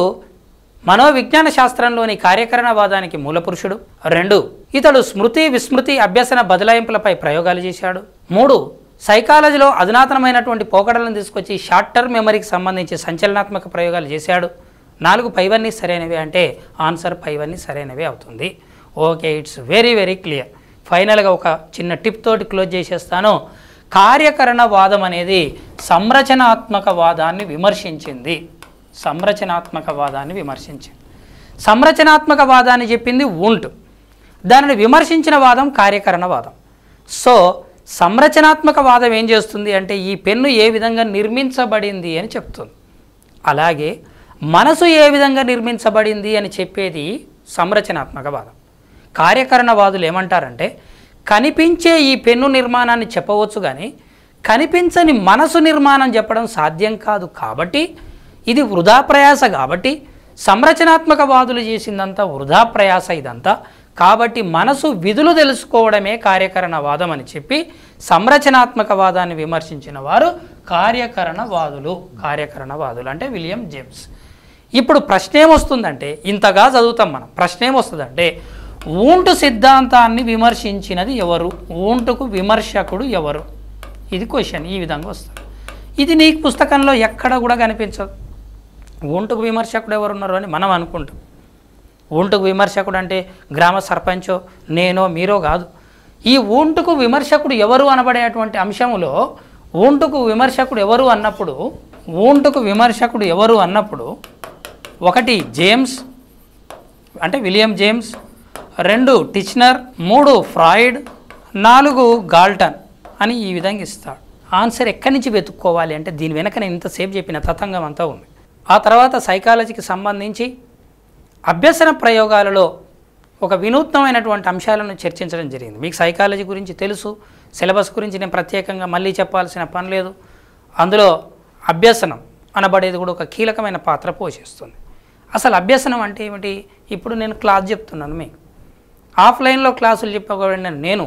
మనోవిజ్ఞాన శాస్త్రంలోని కార్యకరణవాదానికి మూలపురుషుడు. రెండు, ఇతడు స్మృతి, విస్మృతి, అభ్యసన బదలాయింపులపై ప్రయోగాలు చేశాడు. మూడు, సైకాలజీలో అధునాతనమైనటువంటి పోకడలను తీసుకొచ్చి షార్ట్ టర్మ్ మెమరీకి సంబంధించి సంచలనాత్మక ప్రయోగాలు చేశాడు. నాలుగు, పైవన్నీ సరైనవి అంటే ఆన్సర్ పైవన్నీ సరైనవి అవుతుంది. Okay, it's very very clear. ఫైనల్గా ఒక చిన్న టిప్ తోటి క్లోజ్ చేసేస్తాను. కార్యకరణవాదం అనేది సంరచనాత్మక వాదాన్ని విమర్శించింది, సంరచనాత్మక వాదాన్ని విమర్శించింది. సంరచనాత్మక వాదాన్ని చెప్పింది వుంట్, దానిని విమర్శించిన వాదం కార్యకరణవాదం. సో సంరచనాత్మకవాదం ఏం చేస్తుంది అంటే ఈ పెన్ను ఏ విధంగా నిర్మించబడింది అని చెప్తుంది. అలాగే మనసు ఏ విధంగా నిర్మించబడింది అని చెప్పేది సంరచనాత్మకవాదం. కార్యకరణవాదులు ఏమంటారంటే కనిపించే ఈ పెన్ను నిర్మాణాన్ని చెప్పవచ్చు కానీ కనిపించని మనసు నిర్మాణం చెప్పడం సాధ్యం కాదు, కాబట్టి ఇది వృధా ప్రయాస, కాబట్టి సంరచనాత్మకవాదులు చేసిందంతా వృధా ప్రయాస ఇదంతా, కాబట్టి మనసు విధులు తెలుసుకోవడమే కార్యకరణవాదం అని చెప్పి సంరచనాత్మకవాదాన్ని విమర్శించిన వారు కార్యకరణవాదులు. కార్యకరణవాదులు అంటే విలియం జేమ్స్. ఇప్పుడు ప్రశ్న ఏమొస్తుందంటే, ఇంతగా చదువుతాం మనం, ప్రశ్న ఏమొస్తుందంటే ఊంటు సిద్ధాంతాన్ని విమర్శించినది ఎవరు, ఊంటుకు విమర్శకుడు ఎవరు, ఇది క్వశ్చన్ ఈ విధంగా వస్తుంది. ఇది నీకు పుస్తకంలో ఎక్కడ కూడా కనిపించదు. ఊంటుకు విమర్శకుడు ఎవరున్నారు అని మనం అనుకుంటాం. ఊంటుకు విమర్శకుడు అంటే గ్రామ సర్పంచో నేనో మీరో కాదు. ఈ ఊంటుకు విమర్శకుడు ఎవరు అనబడేటువంటి అంశంలో ఊంటుకు విమర్శకుడు ఎవరు అన్నప్పుడు ఊంటుకు విమర్శకుడు ఎవరు అన్నప్పుడు ఒకటి జేమ్స్ అంటే విలియం జేమ్స్, రెండు టిచ్నర్, మూడు ఫ్రాయిడ్, నాలుగు గాల్టన్ అని ఈ విధంగా ఇస్తాడు. ఆన్సర్ ఎక్కడి నుంచి వెతుక్కోవాలి అంటే దీని వెనక నేను ఇంతసేపు చెప్పిన తతంగం అంతా ఉంది. ఆ తర్వాత సైకాలజీకి సంబంధించి అభ్యసన ప్రయోగాలలో ఒక వినూత్నమైనటువంటి అంశాలను చర్చించడం జరిగింది. మీకు సైకాలజీ గురించి తెలుసు, సిలబస్ గురించి నేను ప్రత్యేకంగా మళ్ళీ చెప్పాల్సిన పని లేదు. అందులో అభ్యసనం అనబడేది కూడా ఒక కీలకమైన పాత్ర పోషిస్తుంది. అసలు అభ్యసనం అంటే ఏమిటి? ఇప్పుడు నేను క్లాస్ చెప్తున్నాను, మీకు ఆఫ్లైన్లో క్లాసులు చెప్పబడిన నేను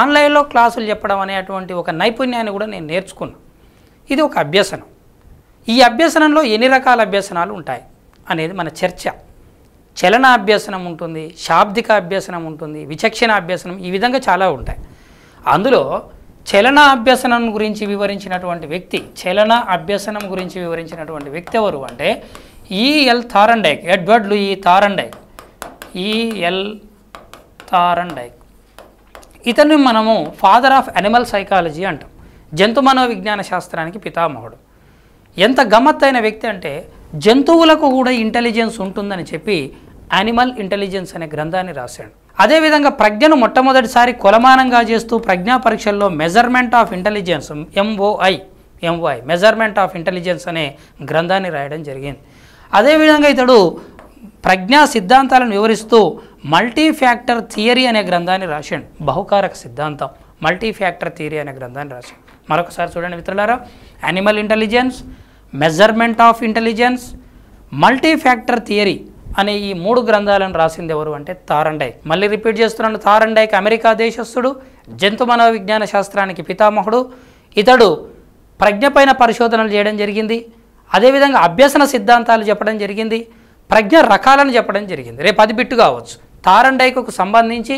ఆన్లైన్లో క్లాసులు చెప్పడం అనేటువంటి ఒక నైపుణ్యాన్ని కూడా నేను నేర్చుకున్నాను. ఇది ఒక అభ్యసనం. ఈ అభ్యసనంలో ఎన్ని రకాల అభ్యసనాలు ఉంటాయి అనేది మన చర్చ. చలన అభ్యసనం ఉంటుంది, శాబ్దిక అభ్యసనం ఉంటుంది, విచక్షణ అభ్యసనం, ఈ విధంగా చాలా ఉంటాయి. అందులో చలన అభ్యసనం గురించి వివరించినటువంటి వ్యక్తి చలన అభ్యసనం గురించి వివరించినటువంటి వ్యక్తి ఎవరు అంటే EL Thorndike, Edward Louis Thorndike, EL Thorndike. ఇతన్ని మనము ఫాదర్ ఆఫ్ అనిమల్ సైకాలజీ అంటాం, జంతు మనోవిజ్ఞాన శాస్త్రానికి పితామహుడు. ఎంత గమ్మత్తైన వ్యక్తి అంటే జంతువులకు కూడా ఇంటెలిజెన్స్ ఉంటుందని చెప్పి యానిమల్ ఇంటెలిజెన్స్ అనే గ్రంథాన్ని రాశాడు. అదేవిధంగా ప్రజ్ఞను మొట్టమొదటిసారి కొలమానంగా చేస్తూ ప్రజ్ఞా పరీక్షల్లో measurement of intelligence MOI MOI measurement of intelligence అనే గ్రంథాన్ని రాయడం జరిగింది. అదేవిధంగా ఇతడు ప్రజ్ఞా సిద్ధాంతాలను వివరిస్తూ మల్టీ ఫ్యాక్టర్ థియరీ అనే గ్రంథాన్ని రాశాడు. బహుకారక సిద్ధాంతం మల్టీ ఫ్యాక్టర్ థియరీ అనే గ్రంథాన్ని రాశాడు. మరొకసారి చూడండి మిత్రులారా, animal intelligence, measurement of intelligence, multi factor theory అనే ఈ మూడు గ్రంథాలను రాసింది ఎవరు అంటే థారండైక్. మళ్ళీ రిపీట్ చేస్తున్నాను, థారండైక్ అమెరికా దేశస్థుడు, జంతు మనోవిజ్ఞాన శాస్త్రానికి పితామహుడు. ఇతడు ప్రజ్ఞపైన పరిశోధనలు చేయడం జరిగింది. అదేవిధంగా అభ్యసన సిద్ధాంతాలు చెప్పడం జరిగింది, ప్రజ్ఞ రకాలను చెప్పడం జరిగింది. రేపు అది బిట్టు కావచ్చు. థారండైక్కు సంబంధించి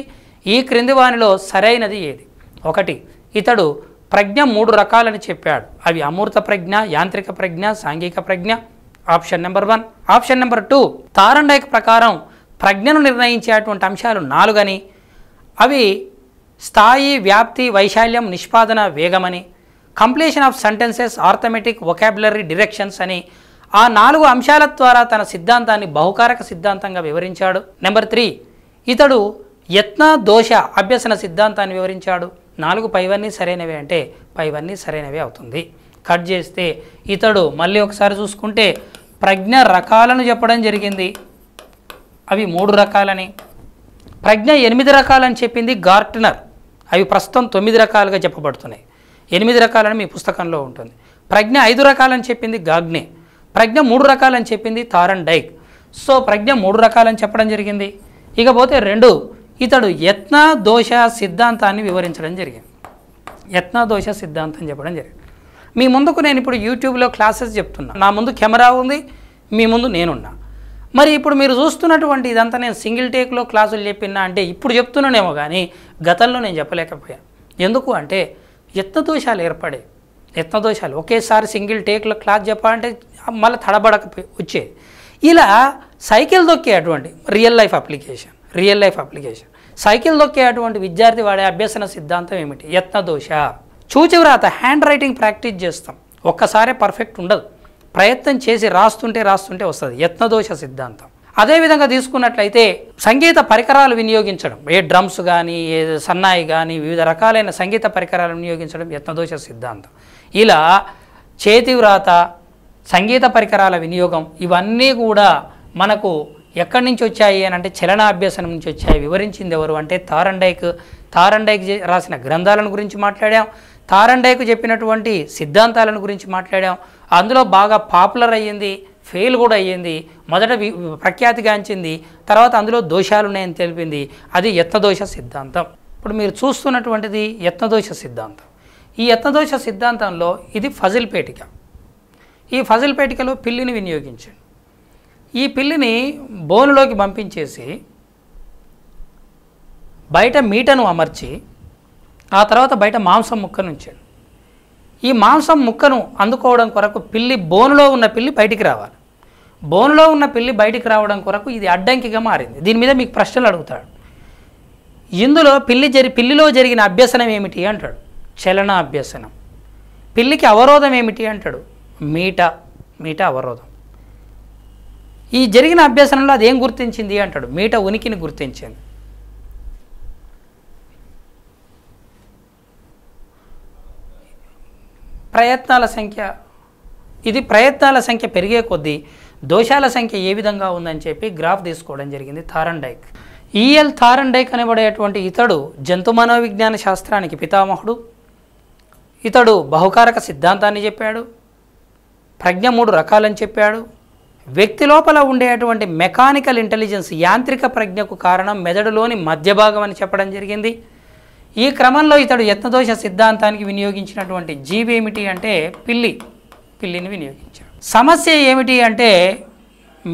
ఈ క్రింది వానిలో సరైనది ఏది? ఒకటి, ఇతడు ప్రజ్ఞ మూడు రకాలని చెప్పాడు. అవి అమూర్త ప్రజ్ఞ, యాంత్రిక ప్రజ్ఞ, సాంఘిక ప్రజ్ఞ. Option number one. Option number two, Thorndike ప్రకారం ప్రజ్ఞను నిర్ణయించేటువంటి అంశాలు నాలుగని, అవి స్థాయి, వ్యాప్తి, వైశాల్యం, నిష్పాదన, వేగమని, completion of sentences, arithmetic, vocabulary, directions అని. ఆ నాలుగు అంశాల ద్వారా తన సిద్ధాంతాన్ని బహుకారక సిద్ధాంతంగా వివరించాడు. నెంబర్ త్రీ, ఇతడు యత్న దోష అభ్యసన సిద్ధాంతాన్ని వివరించాడు. నాలుగు పైవన్నీ సరైనవే అంటే పైవన్నీ సరైనవే అవుతుంది. కట్ చేస్తే ఇతడు మళ్ళీ ఒకసారి చూసుకుంటే ప్రజ్ఞ రకాలను చెప్పడం జరిగింది, అవి మూడు రకాలని. ప్రజ్ఞ ఎనిమిది రకాలని చెప్పింది గార్టనర్, అవి ప్రస్తుతం తొమ్మిది రకాలుగా చెప్పబడుతున్నాయి. ఎనిమిది రకాలని మీ పుస్తకంలో ఉంటుంది. ప్రజ్ఞ ఐదు రకాలని చెప్పింది గాగ్నే, ప్రజ్ఞ మూడు రకాలని చెప్పింది థారండైక్. సో ప్రజ్ఞ మూడు రకాలని చెప్పడం జరిగింది. ఇకపోతే రెండు, ఇతడు యత్న దోష సిద్ధాంతాన్ని వివరించడం జరిగింది, యత్న దోష సిద్ధాంతం చెప్పడం జరిగింది. మీ ముందుకు నేను ఇప్పుడు యూట్యూబ్లో క్లాసెస్ చెప్తున్నా, నా ముందు కెమెరా ఉంది, మీ ముందు నేనున్నా. మరి ఇప్పుడు మీరు చూస్తున్నటువంటి ఇదంతా నేను సింగిల్ టేక్లో క్లాసులు చెప్పినా అంటే ఇప్పుడు చెప్తున్నానేమో కానీ గతంలో నేను చెప్పలేకపోయాను. ఎందుకు అంటే యత్నదోషాలు ఏర్పడే యత్నదోషాలు ఒకేసారి సింగిల్ టేక్లో క్లాస్ చెప్పాలంటే మళ్ళీ తడబడకపోయి వచ్చేది. ఇలా సైకిల్ దొక్కేటువంటి real life application real life application cycle దొక్కేటువంటి విద్యార్థి వాడే అభ్యసన సిద్ధాంతం ఏమిటి? యత్నదోష. చూచివ్రాత, హ్యాండ్ రైటింగ్ ప్రాక్టీస్ చేస్తాం, ఒక్కసారే పర్ఫెక్ట్ ఉండదు, ప్రయత్నం చేసి రాస్తుంటే రాస్తుంటే వస్తుంది, యత్నదోష సిద్ధాంతం. అదే విధంగా తీసుకున్నట్లయితే సంగీత పరికరాలు వినియోగించడం, ఏ డ్రమ్స్ గాని ఏ సన్నాయి గాని వివిధ రకాలైన సంగీత పరికరాలను వినియోగించడం యత్నదోష సిద్ధాంతం. ఇలా చేతివ్రాత, సంగీత పరికరాల వినియోగం ఇవన్నీ కూడా మనకు ఎక్కడి నుంచి వచ్చాయి అని అంటే చలనాభ్యాసం నుంచి వచ్చాయి. వివరించింది ఎవరు అంటే తారండైక్. తారండైక్ రాసిన గ్రంథాలను గురించి మాట్లాడాం, తారండైకు చెప్పినటువంటి సిద్ధాంతాలను గురించి మాట్లాడాం. అందులో బాగా పాపులర్ అయ్యింది, ఫెయిల్ కూడా అయ్యింది, మొదట ప్రఖ్యాతిగాంచింది, తర్వాత అందులో దోషాలు ఉన్నాయని తెలిపింది. అది యత్నదోష సిద్ధాంతం. ఇప్పుడు మీరు చూస్తున్నటువంటిది యత్నదోష సిద్ధాంతం. ఈ యత్నదోష సిద్ధాంతంలో ఇది ఫజిల్ పేటిక. ఈ ఫజిల్ పేటికలో పిల్లిని వినియోగించండి. ఈ పిల్లిని బోనులోకి పంపించేసి బయట మీటను అమర్చి ఆ తర్వాత బయట మాంసం ముక్కను ఉంచండి. ఈ మాంసం ముక్కను అందుకోవడం కొరకు పిల్లి, బోనులో ఉన్న పిల్లి బయటికి రావాలి. బోనులో ఉన్న పిల్లి బయటికి రావడం కొరకు ఇది అడ్డంకిగా మారింది. దీని మీద మీకు ప్రశ్నలు అడుగుతాడు. ఇందులో పిల్లి జరి పిల్లిలో జరిగిన అభ్యసనం ఏమిటి అంటాడు, చలన అభ్యసనం. పిల్లికి అవరోధం ఏమిటి అంటాడు, మీట మీట అవరోధం. ఈ జరిగిన అభ్యసనంలో అదేం గుర్తించింది అంటాడు, మీట ఉనికిని గుర్తించింది. ప్రయత్నాల సంఖ్య, ఇది ప్రయత్నాల సంఖ్య పెరిగే కొద్దీ దోషాల సంఖ్య ఏ విధంగా ఉందని చెప్పి గ్రాఫ్ తీసుకోవడం జరిగింది తారండైక్. ఈఎల్ తారండైక్ అనబడేటువంటి ఇతడు జంతు మనోవిజ్ఞాన శాస్త్రానికి పితామహుడు. ఇతడు బహుకారక సిద్ధాంతాన్ని చెప్పాడు, ప్రజ్ఞ మూడు రకాలని చెప్పాడు. వ్యక్తి లోపల ఉండేటువంటి మెకానికల్ ఇంటెలిజెన్స్, యాంత్రిక ప్రజ్ఞకు కారణం మెదడులోని మధ్య భాగం అని చెప్పడం జరిగింది. ఈ క్రమంలో ఇతడు యత్నదోష సిద్ధాంతానికి వినియోగించినటువంటి జీవి ఏమిటి అంటే పిల్లి. పిల్లిని వినియోగించాడు. సమస్య ఏమిటి అంటే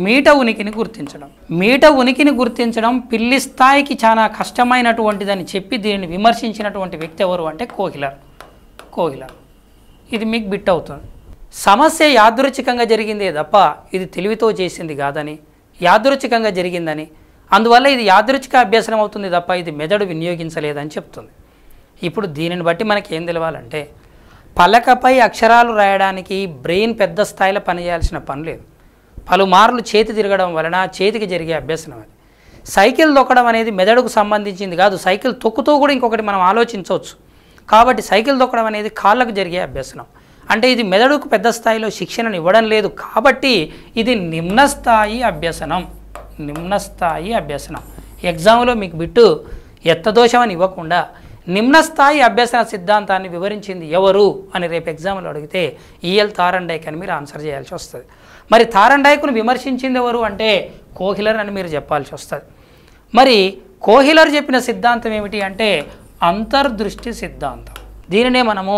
మీట ఉనికిని గుర్తించడం. మీట ఉనికిని గుర్తించడం పిల్లి స్థాయికి చాలా కష్టమైనటువంటిదని చెప్పి దీనిని విమర్శించినటువంటి వ్యక్తి ఎవరు అంటే కోహిలర్. కోహిలర్ ఇది మీకు బిట్ అవుతుంది. సమస్య యాదృచ్ఛికంగా జరిగిందే తప్ప ఇది తెలివితో చేసింది కాదని, యాదృచ్ఛికంగా జరిగిందని, అందువల్ల ఇది యాదృచ్ఛిక అభ్యసనం అవుతుంది తప్ప ఇది మెదడు వినియోగించలేదని చెప్తుంది. ఇప్పుడు దీనిని బట్టి మనకి ఏం తెలియాలంటే పలకపై అక్షరాలు రాయడానికి బ్రెయిన్ పెద్ద స్థాయిలో పనిచేయాల్సిన పని లేదు. పలుమార్లు చేతి తిరగడం వలన చేతికి జరిగే అభ్యసనం. అది సైకిల్ తొక్కడం అనేది మెదడుకు సంబంధించింది కాదు. సైకిల్ తొక్కుతూ కూడా ఇంకొకటి మనం ఆలోచించవచ్చు. కాబట్టి సైకిల్ తొక్కడం అనేది కాళ్ళకు జరిగే అభ్యసనం. అంటే ఇది మెదడుకు పెద్ద స్థాయిలో శిక్షణను ఇవ్వడం లేదు. కాబట్టి ఇది నిమ్న స్థాయి అభ్యసనం. నిమ్న స్థాయి అభ్యసనం ఎగ్జామ్లో మీకు బిట్టు యత్నదోషం అని ఇవ్వకుండా నిమ్న స్థాయి అభ్యసన సిద్ధాంతాన్ని వివరించింది ఎవరు అని రేపు ఎగ్జామ్లో అడిగితే ఈఎల్ తారండైక్ అని మీరు ఆన్సర్ చేయాల్సి వస్తుంది. మరి తారండైక్ను విమర్శించింది ఎవరు అంటే కోహిలర్ అని మీరు చెప్పాల్సి వస్తుంది. మరి కోహిలర్ చెప్పిన సిద్ధాంతం ఏమిటి అంటే అంతర్దృష్టి సిద్ధాంతం. దీనినే మనము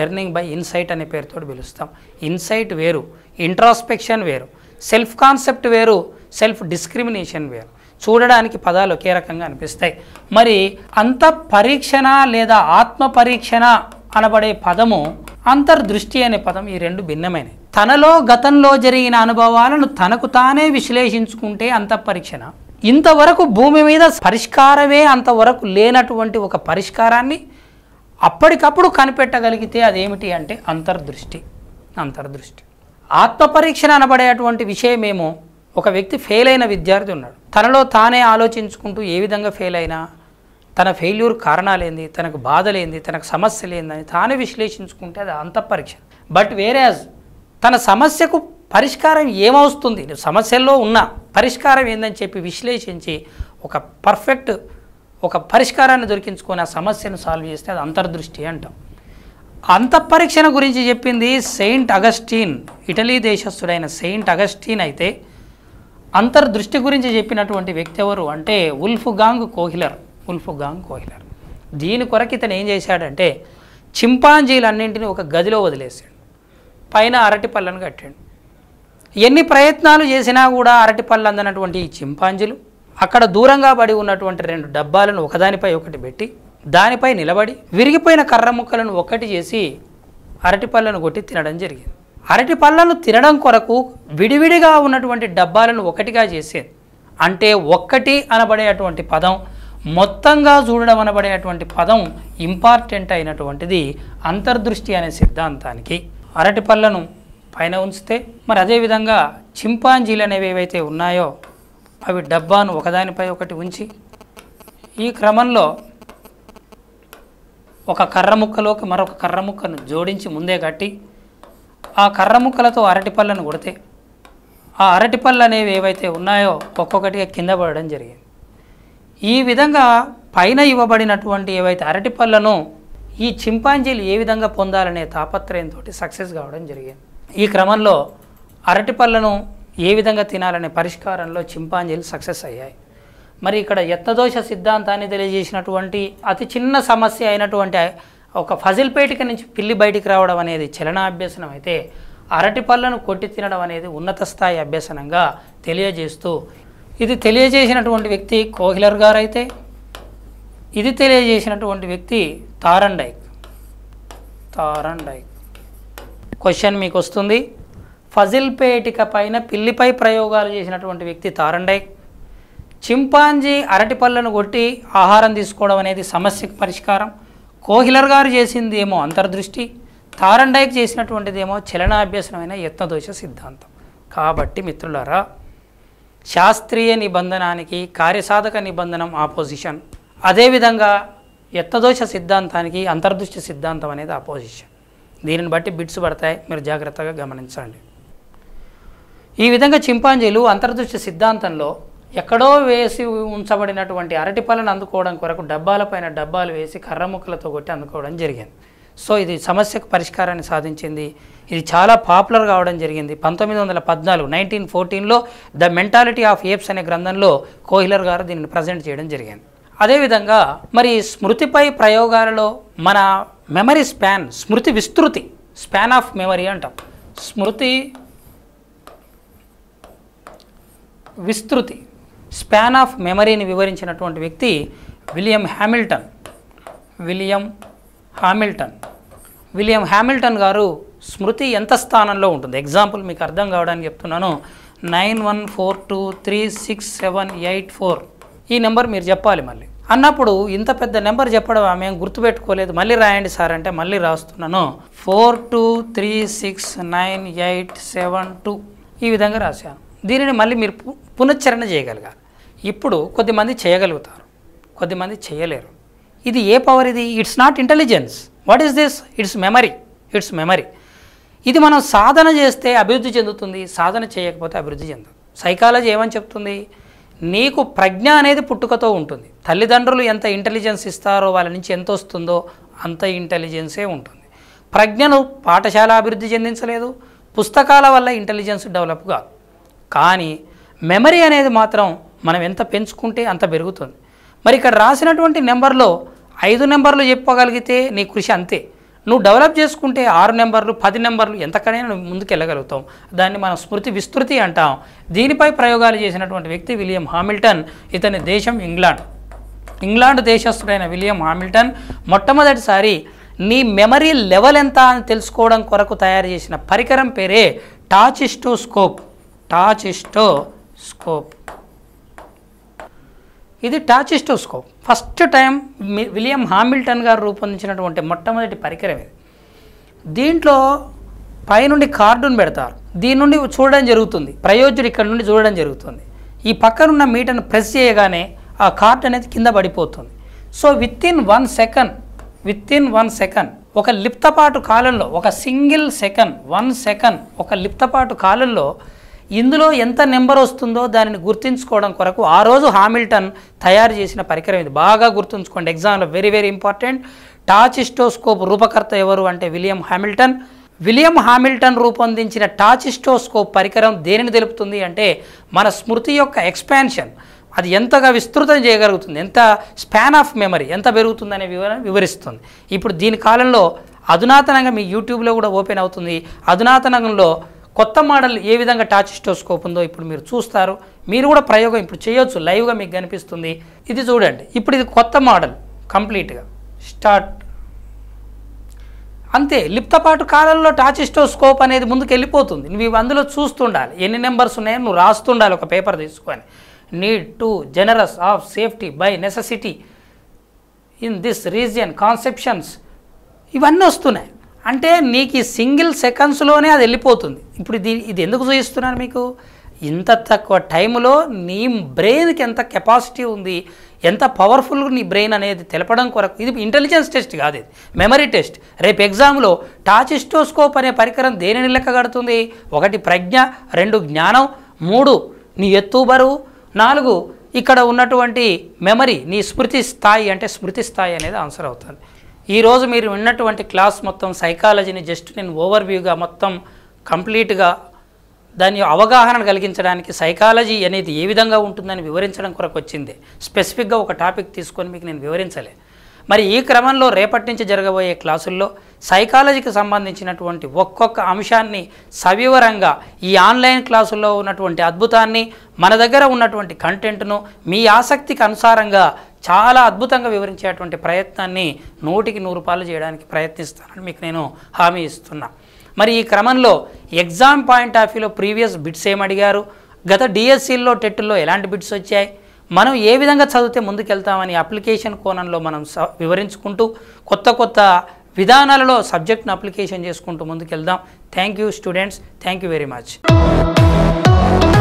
లెర్నింగ్ బై ఇన్సైట్ అనే పేరుతో పిలుస్తాం. ఇన్సైట్ వేరు, ఇంట్రాస్పెక్షన్ వేరు, సెల్ఫ్ కాన్సెప్ట్ వేరు, సెల్ఫ్ డిస్క్రిమినేషన్ వేరు. చూడడానికి పదాలు ఒకే రకంగా అనిపిస్తాయి. మరి అంత పరీక్షణ లేదా ఆత్మ పరీక్షణ అనబడే పదము, అంతర్దృష్టి అనే పదం, ఈ రెండు భిన్నమైనవి. తనలో గతంలో జరిగిన అనుభవాలను తనకు తానే విశ్లేషించుకుంటే అంత పరీక్షణ. ఇంతవరకు భూమి మీద పరిష్కారమే అంతవరకు లేనటువంటి ఒక పరిష్కారాన్ని అప్పటికప్పుడు కనిపెట్టగలిగితే అదేమిటి అంటే అంతర్దృష్టి. అంతర్దృష్టి ఆత్మ పరీక్షణ అనబడేటువంటి విషయమేమో, ఒక వ్యక్తి ఫెయిల్ అయిన విద్యార్థి ఉన్నాడు. తనలో తానే ఆలోచించుకుంటూ ఏ విధంగా ఫెయిల్ అయినా, తన ఫెయిల్యూర్ కారణాలేంది, తనకు బాధలేంది, తనకు సమస్యలేందని తానే విశ్లేషించుకుంటే అది అంతఃపరీక్ష. బట్ వేరేజ్ తన సమస్యకు పరిష్కారం ఏమవుతుంది, సమస్యల్లో ఉన్న పరిష్కారం ఏందని చెప్పి విశ్లేషించి ఒక పర్ఫెక్ట్ ఒక పరిష్కారాన్ని దొరికించుకొని ఆ సమస్యను సాల్వ్ చేస్తే అది అంతర్దృష్టి అంటాం. అంతఃపరీక్షణ గురించి చెప్పింది సెయింట్ అగస్టిన్. ఇటలీ దేశస్థుడైన సెయింట్ అగస్టిన్ అయితే అంతర్దృష్టి గురించి చెప్పినటువంటి వ్యక్తి ఎవరు అంటే ఉల్ఫ్గాంగ్ కోహిలర్. ఉల్ఫ్గాంగ్ కోహిలర్ దీని కొరకు ఇతను ఏం చేశాడంటే చింపాంజీలన్నింటినీ ఒక గదిలో వదిలేశాడు, పైన అరటి పళ్ళను కట్టాడు. ఎన్ని ప్రయత్నాలు చేసినా కూడా అరటి పళ్ళు అందనటువంటి ఈ చింపాంజీలు అక్కడ దూరంగా పడి ఉన్నటువంటి రెండు డబ్బాలను ఒకదానిపై ఒకటి పెట్టి దానిపై నిలబడి విరిగిపోయిన కర్ర ముక్కలను ఒకటి చేసి అరటి పళ్ళను కొట్టి తినడం జరిగింది. అరటి పళ్ళను తినడం కొరకు విడివిడిగా ఉన్నటువంటి డబ్బాలను ఒకటిగా చేసేది. అంటే ఒక్కటి అనబడే అటువంటి పదం, మొత్తంగా చూడడం అనబడేటువంటి పదం ఇంపార్టెంట్ అయినటువంటిది అంతర్దృష్టి అనే సిద్ధాంతానికి. అరటి పళ్ళను పైన ఉంచితే, మరి అదేవిధంగా చింపాంజీలు అనేవి ఏవైతే ఉన్నాయో అవి డబ్బాను ఒకదానిపై ఒకటి ఉంచి ఈ క్రమంలో ఒక కర్ర ముక్కలోకి మరొక కర్ర ముక్కను జోడించి ముందే కట్టి ఆ కర్ర ముక్కలతో అరటిపళ్ళను కొడితే ఆ అరటిపళ్ళు అనేవి ఏవైతే ఉన్నాయో ఒక్కొక్కటిగా కింద పడడం జరిగింది. ఈ విధంగా పైన ఇవ్వబడినటువంటి ఏవైతే అరటిపళ్ళను ఈ చింపాంజీలు ఏ విధంగా పొందాలనే తాపత్రయంతో సక్సెస్ కావడం జరిగింది. ఈ క్రమంలో అరటిపళ్ళను ఏ విధంగా తినాలనే పరిష్కారంలో చింపాంజీలు సక్సెస్ అయ్యాయి. మరి ఇక్కడ యత్నదోష సిద్ధాంతాన్ని తెలియజేసినటువంటి అతి చిన్న సమస్య అయినటువంటి ఒక ఫజిల్ పేటిక నుంచి పిల్లి బయటికి రావడం అనేది చలనాభ్యసనం అయితే అరటి పళ్ళను కొట్టి తినడం అనేది ఉన్నత స్థాయి అభ్యసనంగా తెలియజేస్తూ ఇది తెలియజేసినటువంటి వ్యక్తి కోహిలర్ గారు అయితే ఇది తెలియజేసినటువంటి వ్యక్తి తారండైక్. తారండైక్ క్వశ్చన్ మీకు వస్తుంది. ఫజిల్ పేటిక పైన పిల్లిపై ప్రయోగాలు చేసినటువంటి వ్యక్తి తారండైక్. చింపాంజీ అరటి పళ్ళను కొట్టి ఆహారం తీసుకోవడం అనేది సమస్యకు పరిష్కారం. కోహిలర్ గారు చేసింది ఏమో అంతర్దృష్టి, తారండైక్ చేసినటువంటిదేమో చలనాభ్యసనమైన యత్నదోష సిద్ధాంతం. కాబట్టి మిత్రులారా, శాస్త్రీయ నిబంధనానికి కార్యసాధక నిబంధనం ఆపోజిషన్, అదేవిధంగా యత్నదోష సిద్ధాంతానికి అంతర్దృష్టి సిద్ధాంతం అనేది ఆపోజిషన్. దీనిని బట్టి బిట్స్ పడతాయి, మీరు జాగ్రత్తగా గమనించండి. ఈ విధంగా చింపాంజీలు అంతర్దృష్టి సిద్ధాంతంలో ఎక్కడో వేసి ఉంచబడినటువంటి అరటి పళ్ళను అందుకోవడం కొరకు డబ్బాలపైన డబ్బాలు వేసి కర్ర ముక్కలతో కొట్టి అందుకోవడం జరిగింది. సో ఇది సమస్యకు పరిష్కారాన్ని సాధించింది. ఇది చాలా పాపులర్ కావడం జరిగింది. పంతొమ్మిది వందల పద్నాలుగు నైన్టీన్ ఫోర్టీన్లో ద మెంటాలిటీ ఆఫ్ ఏప్స్ అనే గ్రంథంలో కోహిలర్ గారు దీనిని ప్రజెంట్ చేయడం జరిగింది. అదేవిధంగా మరి స్మృతిపై ప్రయోగాలలో మన మెమరీ స్పాన్, స్మృతి విస్తృతి, స్పాన్ ఆఫ్ మెమరీ అంటాం, స్మృతి విస్తృతి, స్పాన్ ఆఫ్ మెమరీని వివరించినటువంటి వ్యక్తి William Hamilton. William Hamilton William Hamilton గారు స్మృతి ఎంత స్థానంలో ఉంటుంది, ఎగ్జాంపుల్ మీకు అర్థం కావడానికి చెప్తున్నాను. Nine one four two three six seven eight four ఈ నెంబర్ మీరు చెప్పాలి. మళ్ళీ అన్నప్పుడు ఇంత పెద్ద నెంబర్ చెప్పడం మేము గుర్తుపెట్టుకోలేదు, మళ్ళీ రాయండి సార్ అంటే మళ్ళీ రాస్తున్నాను. Four two three six nine eight seven two ఈ విధంగా రాశాను. దీనిని మళ్ళీ మీరు పునశ్చరణ చేయగలిగారు. ఇప్పుడు కొద్దిమంది చేయగలుగుతారు, కొద్దిమంది చేయలేరు. ఇది ఏ పవర్ ఇది? It's not intelligence. What is this? It's memory. It's memory ఇది మనం సాధన చేస్తే అభివృద్ధి చెందుతుంది, సాధన చేయకపోతే అభివృద్ధి చెందదు. సైకాలజీ ఏమని చెప్తుంది? నీకు ప్రజ్ఞ అనేది పుట్టుకతో ఉంటుంది. తల్లిదండ్రులు ఎంత ఇంటెలిజెన్స్ ఇస్తారో వాళ్ళ నుంచి ఎంత వస్తుందో అంత ఇంటెలిజెన్సే ఉంటుంది. ప్రజ్ఞను పాఠశాల అభివృద్ధి చెందించలేదు, పుస్తకాల వల్ల ఇంటెలిజెన్స్ డెవలప్ కాదు. కానీ మెమరీ అనేది మాత్రం మనం ఎంత పెంచుకుంటే అంత పెరుగుతుంది. మరి ఇక్కడ రాసినటువంటి నెంబర్లో ఐదు నెంబర్లు చెప్పగలిగితే నీ కృషి అంతే. నువ్వు డెవలప్ చేసుకుంటే ఆరు నెంబర్లు, పది నెంబర్లు ఎంతకైనా నువ్వు ముందుకు వెళ్ళగలుగుతాం. దాన్ని మనం స్మృతి విస్తృతి అంటాం. దీనిపై ప్రయోగాలు చేసినటువంటి వ్యక్తి విలియం హ్యామిల్టన్. ఇతని దేశం ఇంగ్లాండ్. ఇంగ్లాండ్ దేశస్థుడైన విలియం హ్యామిల్టన్ మొట్టమొదటిసారి నీ మెమరీ లెవెల్ ఎంత అని తెలుసుకోవడం కొరకు తయారు చేసిన పరికరం పేరే టాచిస్టోస్కోప్. టాచిస్టోస్కోప్ ఇది tachistoscope first time William Hamilton గారు రూపొందించినటువంటి మొట్టమొదటి పరికరం ఇది. దీంట్లో పైనుండి కార్డును పెడతారు, దీని నుండి చూడడం జరుగుతుంది, ప్రయోజకుడు ఇక్కడ నుండి చూడడం జరుగుతుంది. ఈ పక్కనున్న మీటను ప్రెస్ చేయగానే ఆ కార్డు అనేది కింద పడిపోతుంది. So within one second within one second ఒక లిప్తపాటు కాలంలో, ఒక సింగిల్ సెకండ్, వన్ సెకండ్ ఒక లిప్తపాటు కాలంలో ఇందులో ఎంత నెంబర్ వస్తుందో దానిని గుర్తుంచుకోవడం కొరకు ఆ రోజు హ్యామిల్టన్ తయారు చేసిన పరికరం ఇది. బాగా గుర్తుంచుకోండి, ఎగ్జామ్లో వెరీ వెరీ ఇంపార్టెంట్. టాచిస్టోస్కోప్ రూపకర్త ఎవరు అంటే విలియం హ్యామిల్టన్. విలియం హ్యామిల్టన్ రూపొందించిన టాచిస్టోస్కోప్ పరికరం దేనిని తెలుపుతుంది అంటే మన స్మృతి యొక్క ఎక్స్పాన్షన్, అది ఎంతగా విస్తృతం చేయగలుగుతుంది, ఎంత స్పాన్ ఆఫ్ మెమరీ ఎంత పెరుగుతుందనే వివరణ వివరిస్తుంది. ఇప్పుడు దీని కాలంలో అధునాతనంగా మీ యూట్యూబ్లో కూడా ఓపెన్ అవుతుంది. అధునాతనంలో కొత్త మోడల్ ఏ విధంగా టాచిస్టోస్కోప్ ఉందో ఇప్పుడు మీరు చూస్తారు. మీరు కూడా ప్రయోగం ఇప్పుడు చేయొచ్చు, లైవ్గా మీకు కనిపిస్తుంది. ఇది చూడండి, ఇప్పుడు ఇది కొత్త మోడల్ కంప్లీట్గా స్టార్ట్ అంతే. లిప్తపాటు కాలంలో టాచిస్టోస్కోప్ అనేది ముందుకు వెళ్ళిపోతుంది. నువ్వు అందులో చూస్తుండాలి, ఎన్ని నెంబర్స్ ఉన్నాయో నువ్వు రాస్తుండాలి ఒక పేపర్ తీసుకొని. Need to generous of safety by necessity in this region conceptions ఇవన్నీ వస్తున్నాయి. అంటే నీకు ఈ సింగిల్ సెకండ్స్లోనే అది వెళ్ళిపోతుంది. ఇప్పుడు ఇది ఎందుకు చూపిస్తున్నాను మీకు? ఇంత తక్కువ టైంలో నీ బ్రెయిన్కి ఎంత కెపాసిటీ ఉంది, ఎంత పవర్ఫుల్ నీ బ్రెయిన్ అనేది తెలపడం కొరకు ఇది ఇంటెలిజెన్స్ టెస్ట్ కాదు, ఇది మెమరీ టెస్ట్. రేపు ఎగ్జామ్లో టాచిస్టోస్కోప్ అనే పరికరం దేనిని లెక్కగడుతుంది? ఒకటి ప్రజ్ఞ, రెండు జ్ఞానం, మూడు నీ ఎత్తు బరువు, నాలుగు ఇక్కడ ఉన్నటువంటి మెమరీ నీ స్మృతి స్థాయి, అంటే స్మృతి స్థాయి అనేది ఆన్సర్ అవుతుంది. ఈరోజు మీరు విన్నటువంటి క్లాస్ మొత్తం సైకాలజీని జస్ట్ నేను ఓవర్వ్యూగా మొత్తం కంప్లీట్గా దాని అవగాహన కలిగించడానికి సైకాలజీ అనేది ఏ విధంగా ఉంటుందని వివరించడం కొరకు వచ్చింది. స్పెసిఫిక్గా ఒక టాపిక్ తీసుకొని మీకు నేను వివరించలే. మరి ఈ క్రమంలో రేపటి నుంచి జరగబోయే క్లాసుల్లో సైకాలజీకి సంబంధించినటువంటి ఒక్కొక్క అంశాన్ని సవివరంగా ఈ ఆన్లైన్ క్లాసుల్లో ఉన్నటువంటి అద్భుతాన్ని, మన దగ్గర ఉన్నటువంటి కంటెంట్ను మీ ఆసక్తికి అనుసారంగా చాలా అద్భుతంగా వివరించేటువంటి ప్రయత్నాన్ని నూటికి నూరు రూపాయలు చేయడానికి ప్రయత్నిస్తానని మీకు నేను హామీ ఇస్తున్నా. మరి ఈ క్రమంలో ఎగ్జామ్ పాయింట్ ఆఫ్ వ్యూలో ప్రీవియస్ బిట్స్ ఏమడిగారు, గత డిఎస్సీల్లో టెట్లో ఎలాంటి బిట్స్ వచ్చాయి, మనం ఏ విధంగా చదివితే ముందుకెళ్తామని అప్లికేషన్ కోణంలో మనం వివరించుకుంటూ కొత్త కొత్త విధానాలలో సబ్జెక్ట్ను అప్లికేషన్ చేసుకుంటూ ముందుకెళ్దాం. Thank you students, thank you very much.